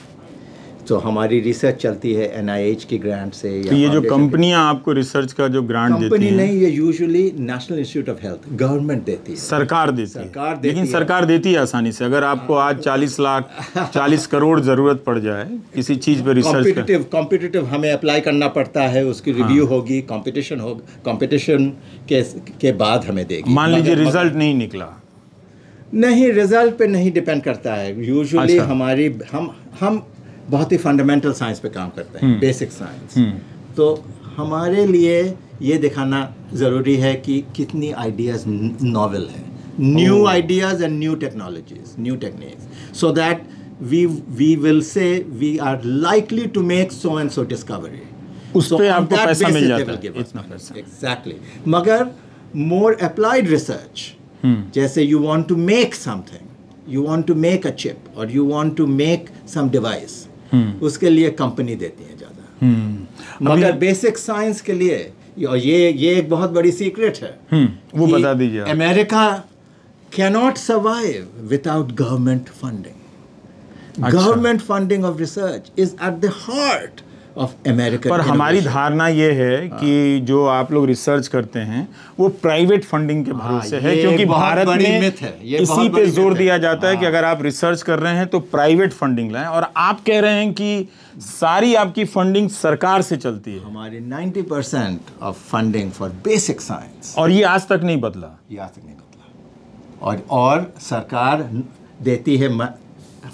तो हमारी रिसर्च चलती है NIH की ग्रांट से। तो ये जो कंपनियां आपको रिसर्च का जो ग्रांट देती हैं, कंपनी नहीं, ये usually national institute of health, government देती है, सरकार देती है, लेकिन सरकार देती है आसानी से। अगर आपको आज 40 करोड़ ज़रूरत पड़ जाए किसी चीज़ पर रिसर्च, कॉम्पिटिटिव हमें अप्लाई करना पड़ता है, उसकी रिव्यू होगी, कॉम्पिटिशन होगा, कॉम्पिटिशन के बाद हमें देगी। मान लीजिए रिजल्ट नहीं निकला? नहीं, रिजल्ट पे नहीं डिपेंड करता है यूजुअली। हमारी हम बहुत ही फंडामेंटल साइंस पे काम करते हैं, बेसिक साइंस, तो हमारे लिए ये दिखाना ज़रूरी है कि कितनी आइडियाज़ नॉवल है, new ideas and new technologies, new techniques, so that we will say we are likely to make so and so discovery. उस पे आपको पैसा मिल जाता है, इतना पैसा। एग्जैक्टली, मगर मोर अप्लाइड रिसर्च, जैसे you want to make something, you want to make a chip और you want to make some device, उसके लिए कंपनी देती है ज़्यादा। मगर बेसिक साइंस के लिए, और ये एक बहुत बड़ी सीक्रेट है, वो बता दीजिए। America cannot survive without government funding. Government funding of research is at the heart of America. पर हमारी धारणा ये है कि जो आप लोग रिसर्च करते हैं वो प्राइवेट फंडिंग के भरोसे है, क्योंकि भारत में इसी पे जोर दिया जाता है कि अगर आप रिसर्च कर रहे हैं तो प्राइवेट फंडिंग लाएं। और आप कह रहे हैं कि सारी आपकी फंडिंग सरकार से चलती है। हमारी 90% of funding for basic science, और ये आज तक नहीं बदला, ये आज तक नहीं बदला। और सरकार देती है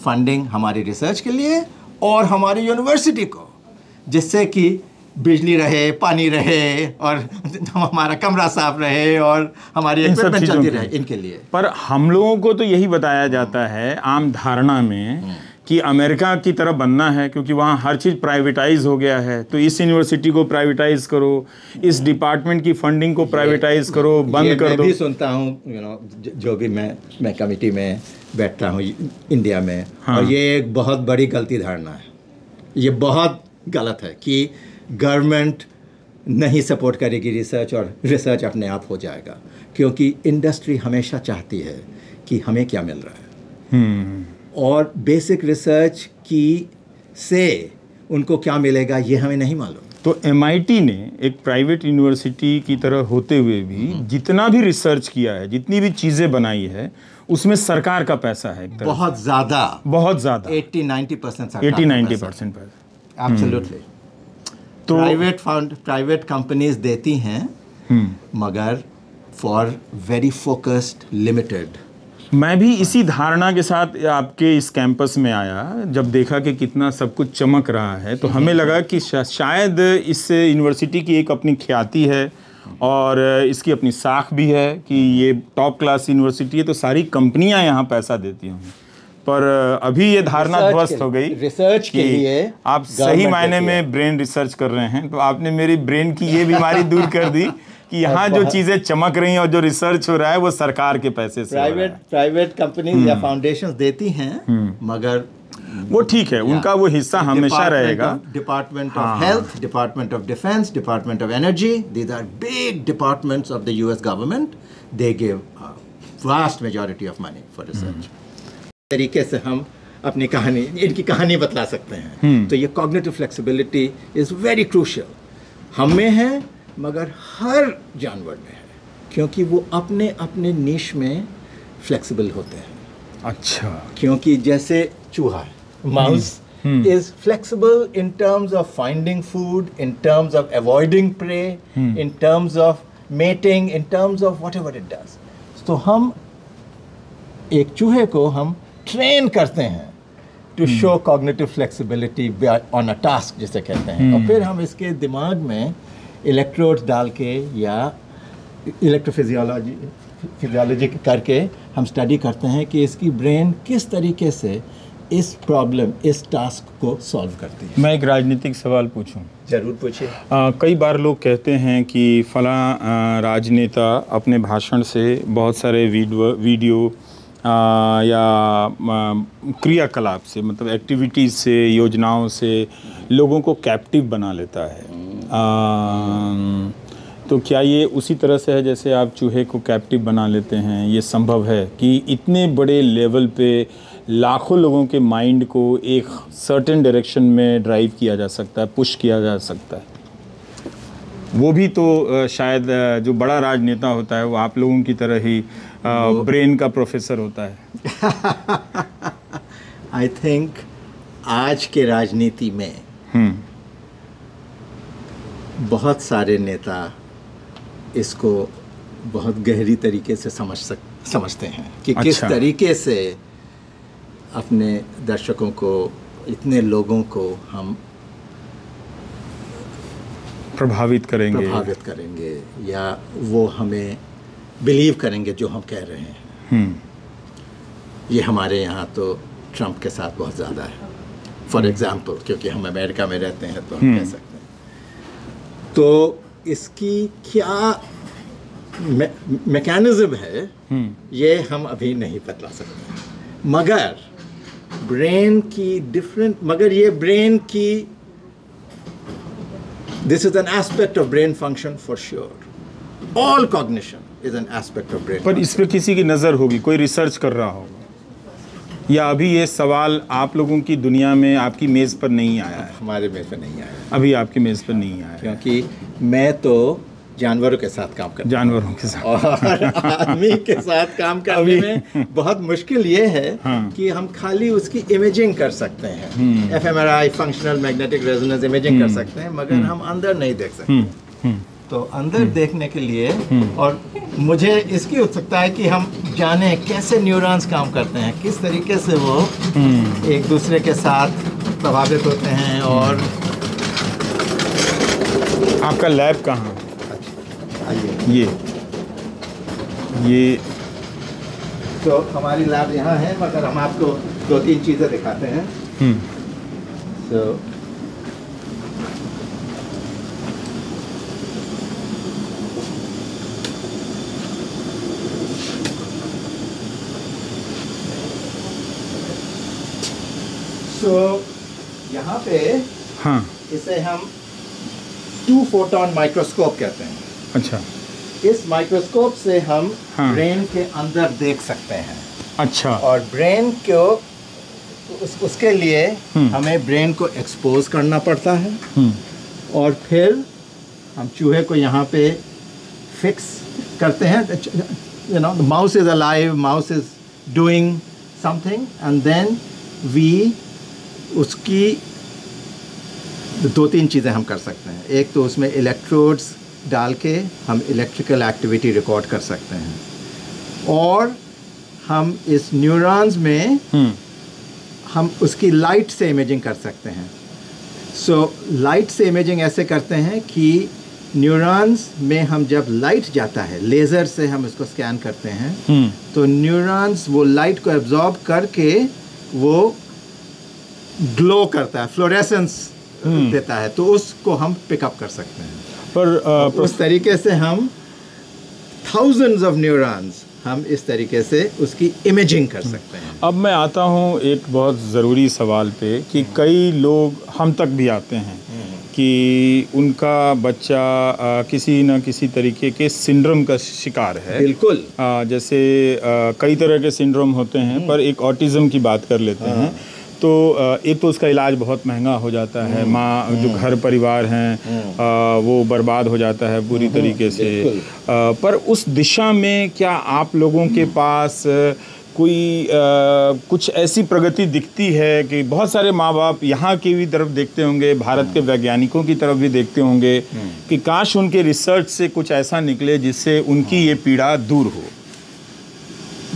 फंडिंग हमारी रिसर्च के लिए और हमारी यूनिवर्सिटी को, जिससे कि बिजली रहे, पानी रहे, और हमारा कमरा साफ रहे, और हमारी एक्सपेरिमेंट चलती रहे, इनके लिए। पर हम लोगों को तो यही बताया जाता है आम धारणा में कि अमेरिका की तरह बनना है, क्योंकि वहाँ हर चीज़ प्राइवेटाइज हो गया है। तो इस यूनिवर्सिटी को प्राइवेटाइज करो, इस डिपार्टमेंट की फंडिंग को प्राइवेटाइज करो, बंद कर दो। मैं भी सुनता हूँ, यू नो, जो भी मैं कमेटी में बैठता हूँ इंडिया में, हाँ। और ये एक बहुत बड़ी गलती धारणा है, ये बहुत गलत है कि गवर्नमेंट नहीं सपोर्ट करेगी रिसर्च और रिसर्च अपने आप हो जाएगा, क्योंकि इंडस्ट्री हमेशा चाहती है कि हमें क्या मिल रहा है और बेसिक रिसर्च की से उनको क्या मिलेगा ये हमें नहीं मालूम। तो MIT ने एक प्राइवेट यूनिवर्सिटी की तरह होते हुए भी जितना भी रिसर्च किया है, जितनी भी चीज़ें बनाई है, उसमें सरकार का पैसा है, बहुत ज़्यादा, बहुत ज़्यादा, 80-90% एब्सोल्युटली। तो प्राइवेट फंड, प्राइवेट कंपनीज देती हैं, मगर फॉर वेरी फोकस्ड, लिमिटेड। मैं भी इसी धारणा के साथ आपके इस कैंपस में आया, जब देखा कि कितना सब कुछ चमक रहा है, तो हमें लगा कि शायद इस यूनिवर्सिटी की एक अपनी ख्याति है और इसकी अपनी साख भी है कि ये टॉप क्लास यूनिवर्सिटी है, तो सारी कंपनियां यहाँ पैसा देती होंगी। पर अभी ये धारणा ध्वस्त हो गई, रिसर्च के लिए आप सही मायने में ब्रेन रिसर्च कर रहे हैं। तो आपने मेरी ब्रेन की ये बीमारी दूर कर दी कि यहाँ जो चीज़ें चमक रही हैं और जो रिसर्च हो रहा है वो सरकार के पैसे से। प्राइवेट कंपनीज या फाउंडेशंस देती हैं, मगर वो ठीक है, उनका वो हिस्सा हमेशा रहेगा। Department of health, department of defence, department of energy, these are big departments of the US government, they give vast majority of money for research. तरीके से हम अपनी कहानी, इनकी कहानी बतला सकते हैं। तो ये cognitive flexibility is very crucial, हम में है मगर हर जानवर में है, क्योंकि वो अपने अपने नीश में फ्लेक्सिबल होते हैं। अच्छा, क्योंकि जैसे चूहा, mouse is flexible in terms of finding food, in terms of avoiding prey, in terms of mating, in terms of whatever it does. तो हम एक चूहे को हम ट्रेन करते हैं to show cognitive flexibility on a task, जिसे कहते हैं, और फिर हम इसके दिमाग में इलेक्ट्रोड्स डाल के या इलेक्ट्रोफिजियोलॉजी करके हम स्टडी करते हैं कि इसकी ब्रेन किस तरीके से इस प्रॉब्लम, इस टास्क को सॉल्व करती है। मैं एक राजनीतिक सवाल पूछूं? जरूर पूछिए। कई बार लोग कहते हैं कि फलां राजनेता अपने भाषण से बहुत सारे वीडियो या क्रियाकलाप से, मतलब एक्टिविटीज़ से, योजनाओं से लोगों को कैप्टिव बना लेता है। तो क्या ये उसी तरह से है जैसे आप चूहे को कैप्टिव बना लेते हैं? ये संभव है कि इतने बड़े लेवल पे लाखों लोगों के माइंड को एक सर्टेन डायरेक्शन में ड्राइव किया जा सकता है, पुश किया जा सकता है? वो भी तो शायद जो बड़ा राजनेता होता है वो आप लोगों की तरह ही ब्रेन का प्रोफेसर होता है। आई थिंक आज के राजनीति में बहुत सारे नेता इसको बहुत गहरी तरीके से समझते हैं कि अच्छा, किस तरीके से अपने दर्शकों को, इतने लोगों को हम प्रभावित करेंगे या वो हमें बिलीव करेंगे जो हम कह रहे हैं। ये हमारे यहाँ तो ट्रंप के साथ बहुत ज़्यादा है, फॉर एग्ज़ाम्पल, क्योंकि हम अमेरिका में रहते हैं तो हम कह सकते हैं। तो इसकी क्या मैकेनिज़्म है ये हम अभी नहीं बतला सकते, मगर ये ब्रेन की this is an aspect of brain function for sure. All cognition is an aspect of brain. पर इस पर किसी की नज़र होगी, कोई रिसर्च कर रहा होगा, या अभी ये सवाल आप लोगों की दुनिया में आपकी मेज़ पर नहीं आया है? हमारे मेज़ पर नहीं आया, अभी आपकी मेज़ पर नहीं आया, क्योंकि मैं तो जानवरों के साथ काम करता, जानवरों के साथ, और आदमी के साथ काम करने में बहुत मुश्किल ये है, हाँ, कि हम खाली उसकी इमेजिंग कर सकते हैं, fMRI, functional magnetic resonance imaging कर सकते हैं, मगर हम अंदर नहीं देख सकते। तो अंदर देखने के लिए, और मुझे इसकी उत्सुकता है कि हम जाने कैसे न्यूरॉन्स काम करते हैं, किस तरीके से वो एक दूसरे के साथ प्रभावित होते हैं। और आपका लैब कहाँ? ये तो हमारी लैब यहाँ है, मगर हम आपको दो तीन चीज़ें दिखाते हैं। So यहाँ पे इसे हम 2 फोटॉन माइक्रोस्कोप कहते हैं। अच्छा, इस माइक्रोस्कोप से हम ब्रेन के अंदर देख सकते हैं। अच्छा, और ब्रेन को उसके लिए हमें ब्रेन को एक्सपोज करना पड़ता है और फिर हम चूहे को यहाँ पे फिक्स करते हैं। You know, mouse is alive, mouse is doing something, and then we उसकी दो तीन चीज़ें हम कर सकते हैं। एक तो उसमें इलेक्ट्रोड्स डाल के हम इलेक्ट्रिकल एक्टिविटी रिकॉर्ड कर सकते हैं, और हम इस न्यूरॉन्स में हम उसकी लाइट से इमेजिंग कर सकते हैं। सो लाइट से इमेजिंग ऐसे करते हैं कि न्यूरॉन्स में हम जब लाइट जाता है, लेज़र से हम इसको स्कैन करते हैं, तो न्यूरॉन्स वो लाइट को एब्जॉर्ब करके वो ग्लो करता है, फ्लोरेसेंस देता है, तो उसको हम पिकअप कर सकते हैं। पर उस तरीके से हम थाउजेंड्स ऑफ न्यूरॉन्स हम इस तरीके से उसकी इमेजिंग कर सकते हैं। अब मैं आता हूँ एक बहुत ज़रूरी सवाल पे कि कई लोग हम तक भी आते हैं कि उनका बच्चा किसी न किसी तरीके के सिंड्रोम का शिकार है। बिल्कुल, जैसे कई तरह के सिंड्रोम होते हैं, पर एक ऑटिज़म की बात कर लेते हैं। तो एक तो उसका इलाज बहुत महंगा हो जाता है, माँ जो घर परिवार हैं वो बर्बाद हो जाता है पूरी तरीके से। पर उस दिशा में क्या आप लोगों के पास कोई कुछ ऐसी प्रगति दिखती है कि बहुत सारे माँ बाप यहाँ की भी तरफ देखते होंगे, भारत के वैज्ञानिकों की तरफ भी देखते होंगे कि काश उनके रिसर्च से कुछ ऐसा निकले जिससे उनकी ये पीड़ा दूर हो?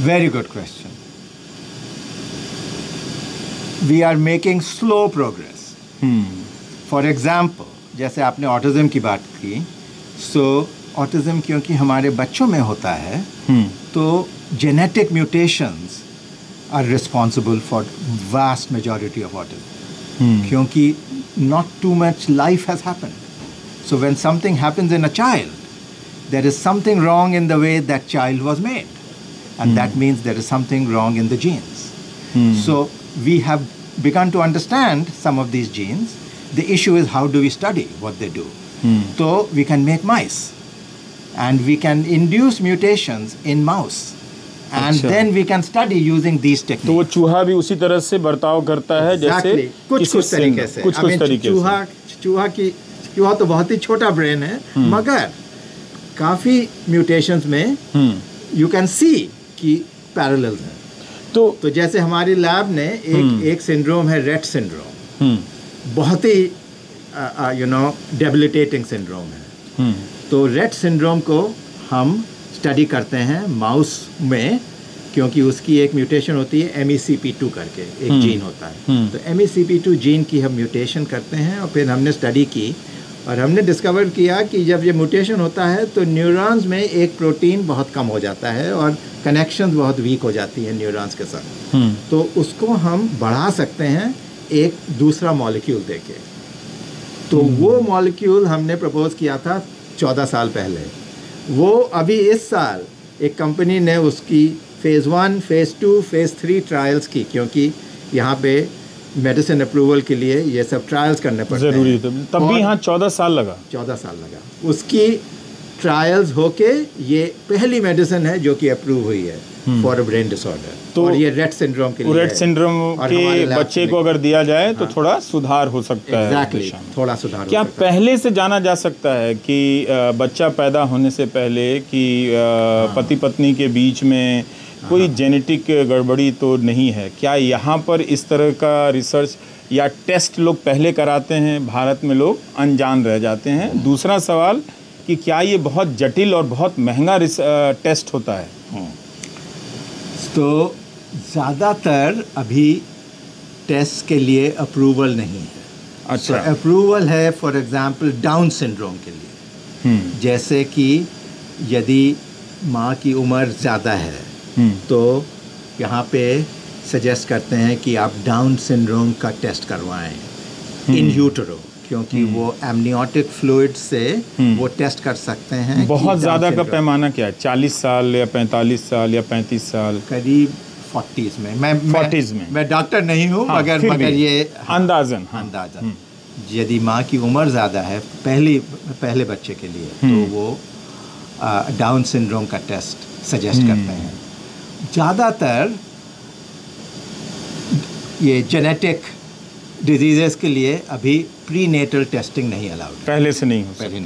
Very good question. We are making slow progress. For example, जैसे आपने ऑटिज़म की बात की, सो ऑटिज़म क्योंकि हमारे बच्चों में होता है तो genetic mutations are responsible for vast majority of autism, क्योंकि not too much life has happen. So when something happens in a child, there is something wrong in the way that child was made, and that means there is something wrong in the genes. So we have begun to understand some of these genes. The issue is how do we study what they do. So we can make mice and we can induce mutations in mouse and then we can study using these techniques. तो वो चूहा भी उसी तरह से बर्ताव करता है जैसे कुछ तरीके से। चूहा तो बहुत ही छोटा ब्रेन है, मगर काफी mutations में you can see कि parallels हैं। तो जैसे हमारी लैब ने एक सिंड्रोम है, रेट सिंड्रोम, बहुत ही यू नो डेबिलिटेटिंग सिंड्रोम है। तो रेट सिंड्रोम को हम स्टडी करते हैं माउस में, क्योंकि उसकी एक म्यूटेशन होती है MECP2 करके एक जीन होता है। तो MECP2 जीन की हम म्यूटेशन करते हैं और फिर हमने स्टडी की और हमने डिस्कवर किया कि जब ये म्यूटेशन होता है तो न्यूरॉन्स में एक प्रोटीन बहुत कम हो जाता है और कनेक्शंस बहुत वीक हो जाती है न्यूरॉन्स के साथ। तो उसको हम बढ़ा सकते हैं एक दूसरा मॉलिक्यूल देके। तो वो मॉलिक्यूल हमने प्रपोज किया था 14 साल पहले। वो अभी इस साल एक कंपनी ने उसकी फेज़ 1, फेज़ 2, फेज़ 3 ट्रायल्स की, क्योंकि यहाँ पे मेडिसिन अप्रूवल के लिए ये सब ट्रायल्स करने पड़ते हैं। ज़रूरी है, तब भी यहाँ 14 साल लगा। 14 साल लगा। उसकी ट्रायल्स होके ये पहली मेडिसिन है जो कि अप्रूव हुई है फॉर अ ब्रेन डिसऑर्डर। तो और ये रेट सिंड्रोम के लिए, रेट सिंड्रोम के बच्चे को अगर दिया जाए तो थोड़ा सुधार हो सकता है। एग्जैक्टली, थोड़ा सुधार। क्या पहले से जाना जा सकता है कि बच्चा पैदा होने से पहले कि पति पत्नी के बीच में कोई जेनेटिक गड़बड़ी तो नहीं है? क्या यहाँ पर इस तरह का रिसर्च या टेस्ट लोग पहले कराते हैं? भारत में लोग अनजान रह जाते हैं। दूसरा सवाल कि क्या ये बहुत जटिल और बहुत महंगा टेस्ट होता है? तो ज़्यादातर अभी टेस्ट के लिए अप्रूवल नहीं है। अच्छा, अप्रूवल है फॉर एग्ज़ाम्पल डाउन सिंड्रोम के लिए। जैसे कि यदि माँ की उम्र ज़्यादा है तो यहाँ पे सजेस्ट करते हैं कि आप डाउन सिंड्रोम का टेस्ट करवाएं इन यूटरो, क्योंकि वो एमनियोटिक फ्लूइड से वो टेस्ट कर सकते हैं। बहुत ज़्यादा का पैमाना क्या है, 40 साल या 45 साल या 35 साल? करीब 40s में। मैं डॉक्टर नहीं हूँ, मगर ये अंदाजन अंदाजन यदि माँ की उम्र ज़्यादा है पहले बच्चे के लिए तो वो डाउन सिंड्रोम का टेस्ट सजेस्ट करते हैं। ज़्यादातर ये जेनेटिक डिजीज़ेस के लिए अभी प्रीनेटल टेस्टिंग नहीं अलाउड, पहले से नहीं हो सकती,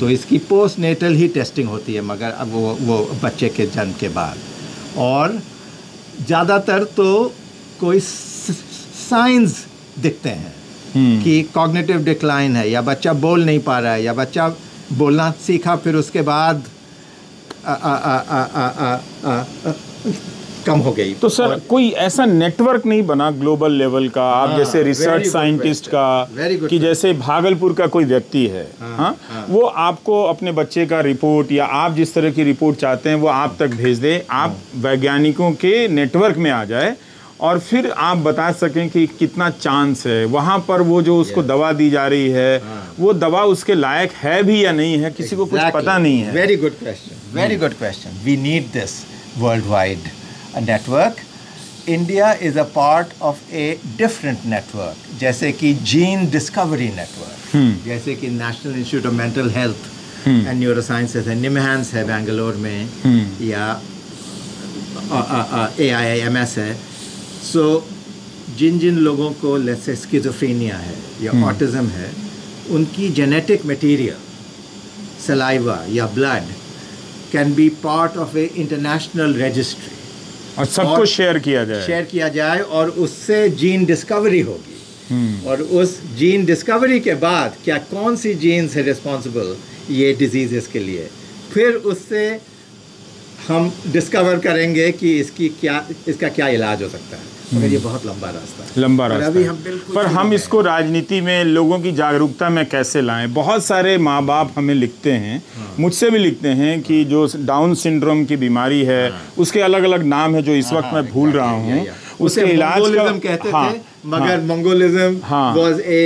तो इसकी पोस्टनेटल ही टेस्टिंग होती है, मगर अब वो बच्चे के जन्म के बाद। और ज़्यादातर तो कोई साइंस दिखते हैं कि कॉग्निटिव डिक्लाइन है, या बच्चा बोल नहीं पा रहा है, या बच्चा बोलना सीखा फिर उसके बाद कम हो गई। तो सर कोई ऐसा नेटवर्क नहीं बना ग्लोबल लेवल का, आप जैसे रिसर्च साइंटिस्ट का, कि जैसे भागलपुर का कोई व्यक्ति है, हाँ, वो आपको अपने बच्चे का रिपोर्ट या आप जिस तरह की रिपोर्ट चाहते हैं वो आप तक भेज दें, आप वैज्ञानिकों के नेटवर्क में आ जाए और फिर आप बता सकें कि कितना चांस है वहाँ पर, वो जो उसको दवा दी जा रही है वो दवा उसके लायक है भी या नहीं है, किसी को कुछ पता नहीं है। Very good question, very good question. We need this world wide network. India is a part of a different network, जैसे कि जीन डिस्कवरी नेटवर्क, जैसे कि national institute of mental health and Neurosciences है, निमहांस है बेंगलोर में, या AIIMS है। सो जिन लोगों को लेट्स से स्किज़ोफ्रेनिया है या ऑटिज़म है, उनकी जेनेटिक मटेरियल, सलाइवा या blood can be part of a international registry और सबको शेयर किया जाए और उससे जीन डिस्कवरी होगी। और उस जीन डिस्कवरी के बाद क्या कौन सी जीन्स है रिस्पॉन्सिबल ये डिजीज़ के लिए, फिर उससे हम डिस्कवर करेंगे कि इसका क्या इलाज हो सकता है। मगर ये बहुत लंबा रास्ता है। अभी हम बिल्कुल पर हम इसको राजनीति में लोगों की जागरूकता में कैसे लाएं? बहुत सारे माँ बाप हमें लिखते हैं, मुझसे भी लिखते हैं कि जो डाउन सिंड्रोम की बीमारी है उसके अलग अलग नाम है जो इस वक्त मैं भूल रहा हूँ, उसके इलाज का मगर mongolism was a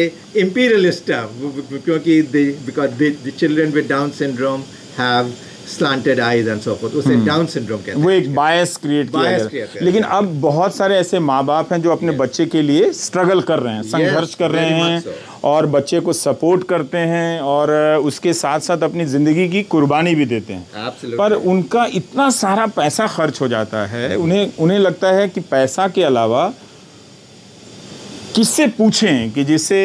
imperialist term, क्योंकि the children with Down syndrome have slanted eyes and so forth, उसे डाउन सिंड्रोम कहते हैं। वो एक बायस क्रिएट किया है। लेकिन अब बहुत सारे ऐसे माँ बाप हैं जो अपने बच्चे के लिए स्ट्रगल कर रहे हैं, संघर्ष कर रहे हैं और बच्चे को सपोर्ट करते हैं और उसके साथ साथ अपनी ज़िंदगी की कुर्बानी भी देते हैं, पर उनका इतना सारा पैसा खर्च हो जाता है, उन्हें लगता है कि पैसा के अलावा किससे पूछें कि जिससे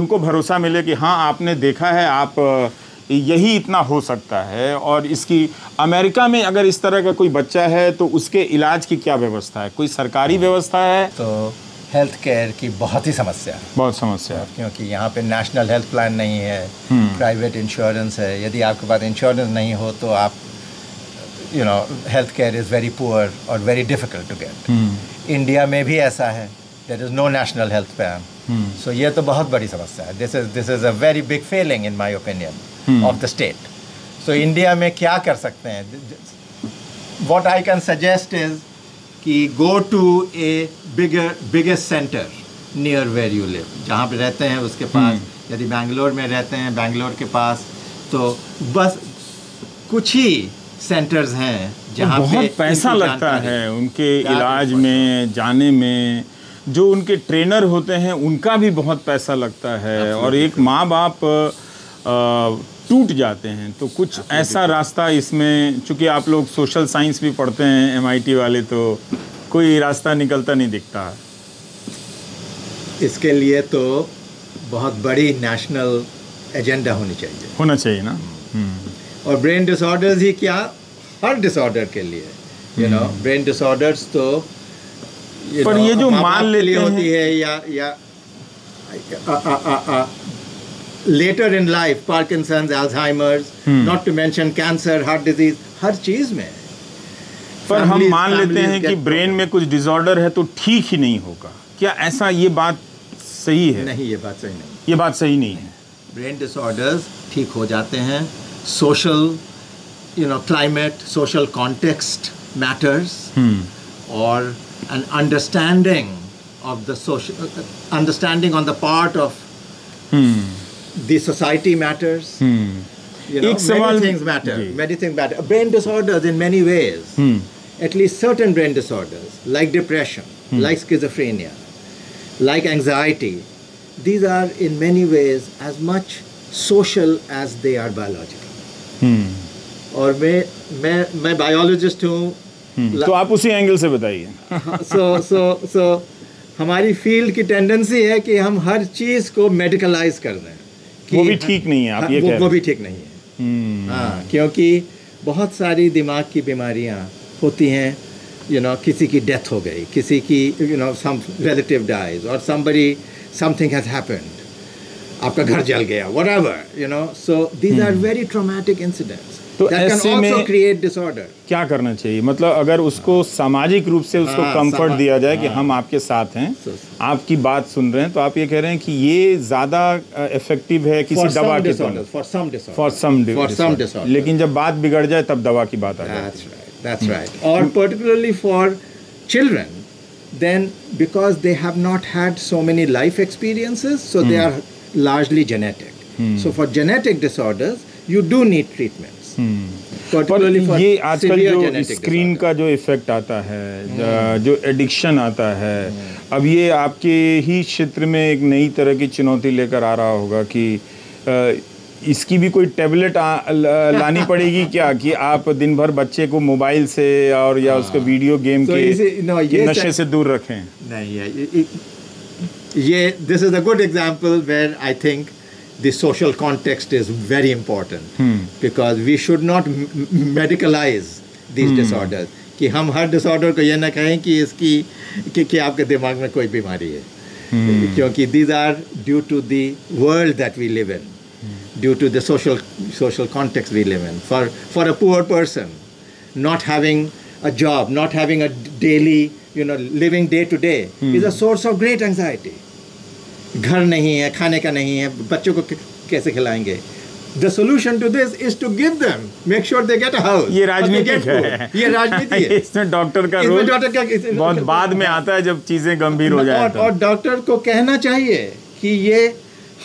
उनको भरोसा मिले कि हाँ आपने देखा है, आप यही इतना हो सकता है। और इसकी अमेरिका में अगर इस तरह का कोई बच्चा है तो उसके इलाज की क्या व्यवस्था है, कोई सरकारी व्यवस्था है? तो हेल्थ केयर की बहुत समस्या है, क्योंकि यहाँ पे नेशनल हेल्थ प्लान नहीं है, प्राइवेट इंश्योरेंस है, यदि आपके पास इंश्योरेंस नहीं हो तो आप health care is very poor और very difficult to get. India में भी ऐसा है, there is no national health plan, सो ये तो बहुत बड़ी समस्या है। This is a very big failing in my opinion of the state. So India में क्या कर सकते हैं, what I can suggest is कि go to a biggest centre near where you live, जहाँ पर रहते हैं उसके पास, यदि बेंगलोर में रहते हैं, बेंगलोर के पास तो बस कुछ ही सेंटर्स हैं जहाँ बहुत पैसा लगता है उनके इलाज में जाने में, जो उनके ट्रेनर होते हैं उनका भी बहुत पैसा लगता है और एक माँ बाप टूट जाते हैं। तो कुछ ऐसा रास्ता इसमें, चूँकि आप लोग सोशल साइंस भी पढ़ते हैं MIT वाले, तो कोई रास्ता निकलता नहीं दिखता इसके लिए। तो बहुत बड़ी नेशनल एजेंडा होना चाहिए ना। और ब्रेन डिसऑर्डर्स ही क्या, हर डिसऑर्डर के लिए ब्रेन डिसऑर्डर्स तो पर ये जो मान लेते होती है या later in life, Parkinson's, Alzheimer's, not to mention cancer, heart disease, हर चीज़ में। पर हम मान लेते हैं कि ब्रेन में कुछ डिसऑर्डर है तो ठीक ही नहीं होगा, क्या ऐसा, ये बात सही है? नहीं, ये बात सही नहीं है। ब्रेन डिसऑर्डर्स ठीक हो जाते हैं, social climate, social context matters, और an understanding of the social, understanding on the part of the society matters. You know, many things matter. Many things matter. Brain disorders in many ways, at least certain brain disorders like depression, like schizophrenia, like anxiety, these are in many ways as much social as they are biological. और मैं biologist हूँ, तो आप उसी एंगल से बताइए. So हमारी फील्ड की टेंडेंसी है कि हम हर चीज़ को मेडिकलाइज कर दें. वो भी ठीक नहीं है, आप ये कह रहे हैं. वो भी ठीक नहीं है. हाँ, क्योंकि बहुत सारी दिमाग की बीमारियाँ होती हैं. किसी की डेथ हो गई, किसी की सम रिलेटिव डाइज और समबडी समथिंग हैज हैपेंड, आपका घर जल गया, whatever, so these are very traumatic incidents. तो ऐसे में क्रिएट डिसऑर्डर क्या करना चाहिए? मतलब अगर उसको सामाजिक रूप से उसको कंफर्ट दिया जाए कि हम आपके साथ हैं, आपकी बात सुन रहे हैं, तो आप ये कह रहे हैं कि ये ज़्यादा इफेक्टिव है किसी दवा के तौर फॉर सम डिसऑर्डर, लेकिन जब बात बिगड़ जाए तब दवा की बात आ जाती है. That's right. Or particularly for children, then because they have not had so many life experiences, so they are largely genetic. So for genetic disorders, you do need treatments. Particularly for severe genetic disorders. ये आजकल जो स्क्रीन का जो इफेक्ट आता है, जो एडिक्शन आता है, अब ये आपके ही क्षेत्र में एक नई तरह की चुनौती लेकर आ रहा होगा कि इसकी भी कोई टैबलेट लानी पड़ेगी क्या कि आप दिन भर बच्चे को मोबाइल से और या उसको वीडियो गेम के नशे से दूर रखें? नहीं, ये this is a good example where I think the social context is very important, because we should not मेडिकलाइज this disorder कि हम हर डिसऑर्डर को ये ना कहें कि इसकी कि आपके दिमाग में कोई बीमारी है, क्योंकि these are due to the world that we live in, due to the social context we live in. For a poor person, not having a job, not having a daily, living day to day is a source of great anxiety. घर नहीं है, खाने का नहीं है, बच्चों को कैसे खिलाएंगे? The solution to this is to give them, make sure they get a house. ये राजनीतिक है. ये राजनीति है. इसमें डॉक्टर का रोल बहुत बाद में आता है जब चीजें गंभीर हो जाए. और डॉक्टर को कहना चाहिए कि ये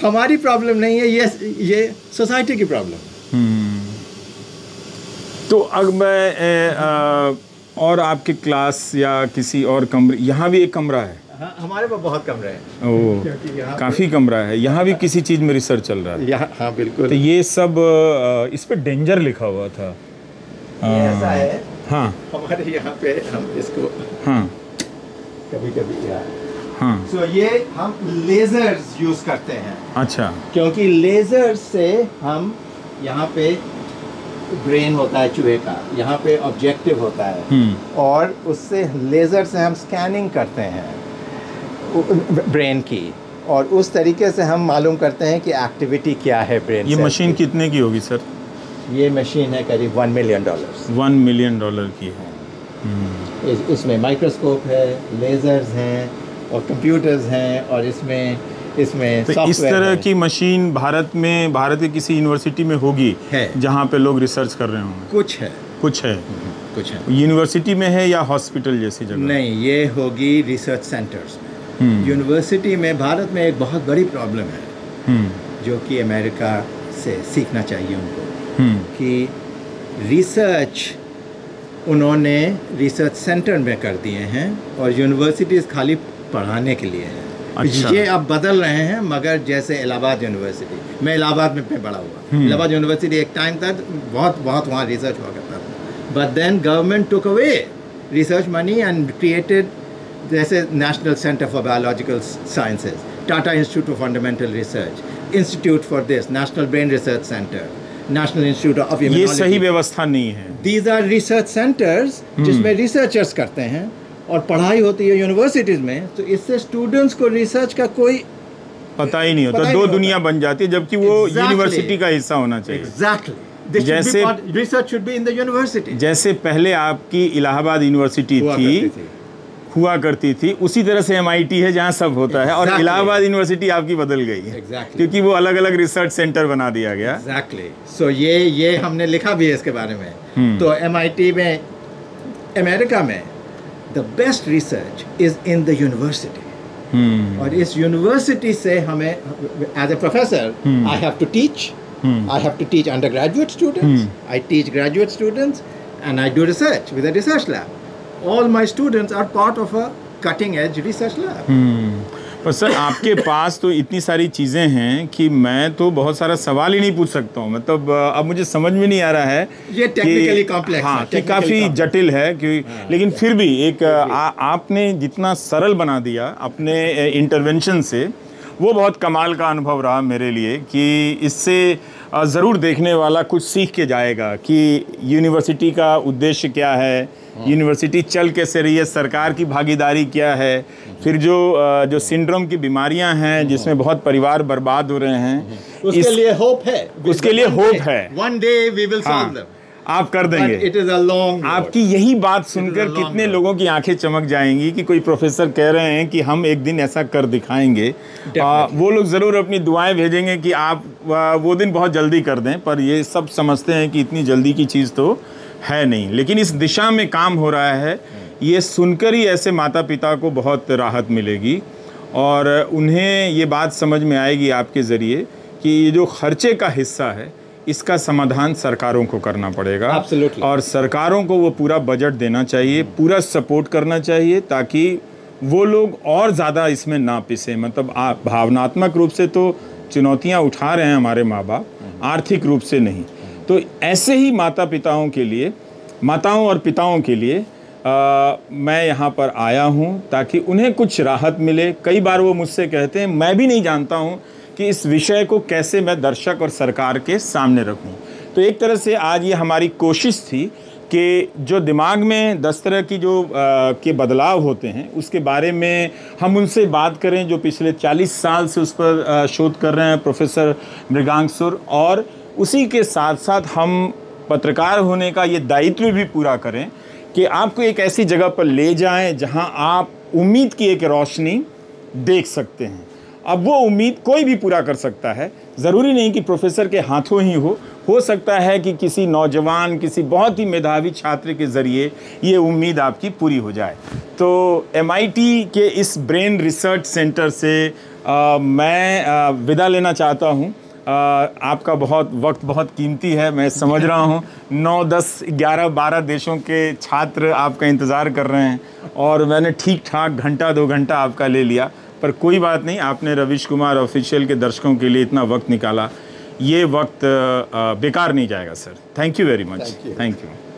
हमारी प्रॉब्लम नहीं है, ये सोसाइटी की प्रॉब्लम. तो अब मैं और आपके क्लास या किसी और कमरे, यहाँ भी एक कमरा है. हाँ, हमारे पास बहुत कमरे हैं. ओह, काफ़ी कमरा है. यहाँ भी किसी चीज़ में रिसर्च चल रहा है यहाँ. हाँ, बिल्कुल. तो ये सब इस पे डेंजर लिखा हुआ था. ऐसा है. हाँ, हमारे यहाँ पे हम इसको कभी कभी ये हम लेजर्स यूज करते हैं. अच्छा. क्योंकि लेजर से हम यहाँ पे ब्रेन होता है चूहे का, यहाँ पे ऑब्जेक्टिव होता है, और उससे लेजर से हम स्कैनिंग करते हैं ब्रेन की, और उस तरीके से हम मालूम करते हैं कि एक्टिविटी क्या है ब्रेन. ये मशीन कितने की होगी सर? ये मशीन है करीब $1 मिलियन. $1 मिलियन की है. इसमें माइक्रोस्कोप है, लेजर्स हैं और कंप्यूटर्स हैं, और इसमें तो इस तरह की मशीन भारत के किसी यूनिवर्सिटी में होगी जहाँ पे लोग रिसर्च कर रहे होंगे. कुछ है यूनिवर्सिटी में है या हॉस्पिटल जैसी जगह? नहीं, ये होगी रिसर्च सेंटर्स में. यूनिवर्सिटी में भारत में एक बहुत बड़ी प्रॉब्लम है जो कि अमेरिका से सीखना चाहिए उनको, कि रिसर्च उन्होंने रिसर्च सेंटर में कर दिए हैं और यूनिवर्सिटीज़ खाली पढ़ाने के लिए है. अच्छा. ये अब बदल रहे हैं, मगर जैसे इलाहाबाद यूनिवर्सिटी, मैं इलाहाबाद में बड़ा हुआ, इलाहाबाद यूनिवर्सिटी एक टाइम तक बहुत वहाँ रिसर्च हुआ करता था, but then government took away research money and created जैसे national centre for biological sciences, Tata institute of fundamental research, institute for this, national brain research centre, national institute of immunology. ये सही व्यवस्था नहीं है. दीज आर रिसर्च सेंटर्स जिसमें रिसर्चर्स करते हैं और पढ़ाई होती है यूनिवर्सिटीज़ में, तो इससे स्टूडेंट्स को रिसर्च का कोई पता ही नहीं होता. तो दो दुनिया बन जाती है, जबकि वो यूनिवर्सिटी का हिस्सा होना चाहिए. एग्जैक्टली. जैसे research should be in the university, जैसे पहले आपकी इलाहाबाद यूनिवर्सिटी हुआ करती थी, उसी तरह से MIT है जहाँ सब होता है. और इलाहाबाद यूनिवर्सिटी आपकी बदल गई है. क्योंकि वो अलग अलग रिसर्च सेंटर बना दिया गया. एग्जैक्टली. सो ये हमने लिखा भी है इसके बारे में. तो MIT में, अमेरिका में the best research is in the university. और इस यूनिवर्सिटी से हमें as a professor I have to teach undergraduate students, I teach graduate students, and I do research with a research lab. All my students are part of a cutting edge research lab. पर सर आपके पास तो इतनी सारी चीज़ें हैं कि मैं तो बहुत सारा सवाल ही नहीं पूछ सकता हूँ, मतलब अब मुझे समझ में नहीं आ रहा है ये टेक्निकली कॉम्प्लेक्स है कि काफ़ी जटिल है कि लेकिन फिर भी एक आपने जितना सरल बना दिया अपने इंटरवेंशन से, वो बहुत कमाल का अनुभव रहा मेरे लिए कि इससे ज़रूर देखने वाला कुछ सीख के जाएगा कि यूनिवर्सिटी का उद्देश्य क्या है, यूनिवर्सिटी चल कैसे रही है, सरकार की भागीदारी क्या है, फिर जो सिंड्रोम की बीमारियां हैं जिसमें बहुत परिवार बर्बाद हो रहे हैं, उसके लिए होप है, उसके लिए होप है, one day we will solve them, आप कर देंगे। इट इज अ लॉन्ग, आपकी यही बात सुनकर कितने लोगों की आंखें चमक जाएंगी कि कोई प्रोफेसर कह रहे हैं कि हम एक दिन ऐसा कर दिखाएंगे। वो लोग ज़रूर अपनी दुआएं भेजेंगे कि आप वो दिन बहुत जल्दी कर दें, पर ये सब समझते हैं कि इतनी जल्दी की चीज़ तो है नहीं, लेकिन इस दिशा में काम हो रहा है, ये सुनकर ही ऐसे माता पिता को बहुत राहत मिलेगी और उन्हें ये बात समझ में आएगी आपके ज़रिए कि ये जो खर्चे का हिस्सा है इसका समाधान सरकारों को करना पड़ेगा। Absolutely. और सरकारों को वो पूरा बजट देना चाहिए, पूरा सपोर्ट करना चाहिए ताकि वो लोग और ज़्यादा इसमें ना पिसे। मतलब आप भावनात्मक रूप से तो चुनौतियाँ उठा रहे हैं हमारे माँ बाप, आर्थिक रूप से नहीं, तो ऐसे ही माता पिताओं के लिए, माताओं और पिताओं के लिए मैं यहाँ पर आया हूँ ताकि उन्हें कुछ राहत मिले। कई बार वो मुझसे कहते हैं मैं भी नहीं जानता हूँ कि इस विषय को कैसे मैं दर्शक और सरकार के सामने रखूं। तो एक तरह से आज ये हमारी कोशिश थी कि जो दिमाग में 10 तरह की जो के बदलाव होते हैं उसके बारे में हम उनसे बात करें जो पिछले 40 साल से उस पर शोध कर रहे हैं प्रोफेसर मृगांक सुर, और उसी के साथ साथ हम पत्रकार होने का ये दायित्व भी पूरा करें कि आपको एक ऐसी जगह पर ले जाएँ जहाँ आप उम्मीद की एक रोशनी देख सकते हैं। अब वो उम्मीद कोई भी पूरा कर सकता है, ज़रूरी नहीं कि प्रोफेसर के हाथों ही हो सकता है कि किसी नौजवान, किसी बहुत ही मेधावी छात्र के ज़रिए ये उम्मीद आपकी पूरी हो जाए। तो MIT के इस ब्रेन रिसर्च सेंटर से मैं विदा लेना चाहता हूँ। आपका बहुत कीमती है, मैं समझ रहा हूँ 9, 10, 11, 12 देशों के छात्र आपका इंतज़ार कर रहे हैं और मैंने ठीक ठाक घंटा 2 घंटा आपका ले लिया, पर कोई बात नहीं, आपने रविश कुमार ऑफिशियल के दर्शकों के लिए इतना वक्त निकाला, ये वक्त बेकार नहीं जाएगा sir. Thank you very much, thank you.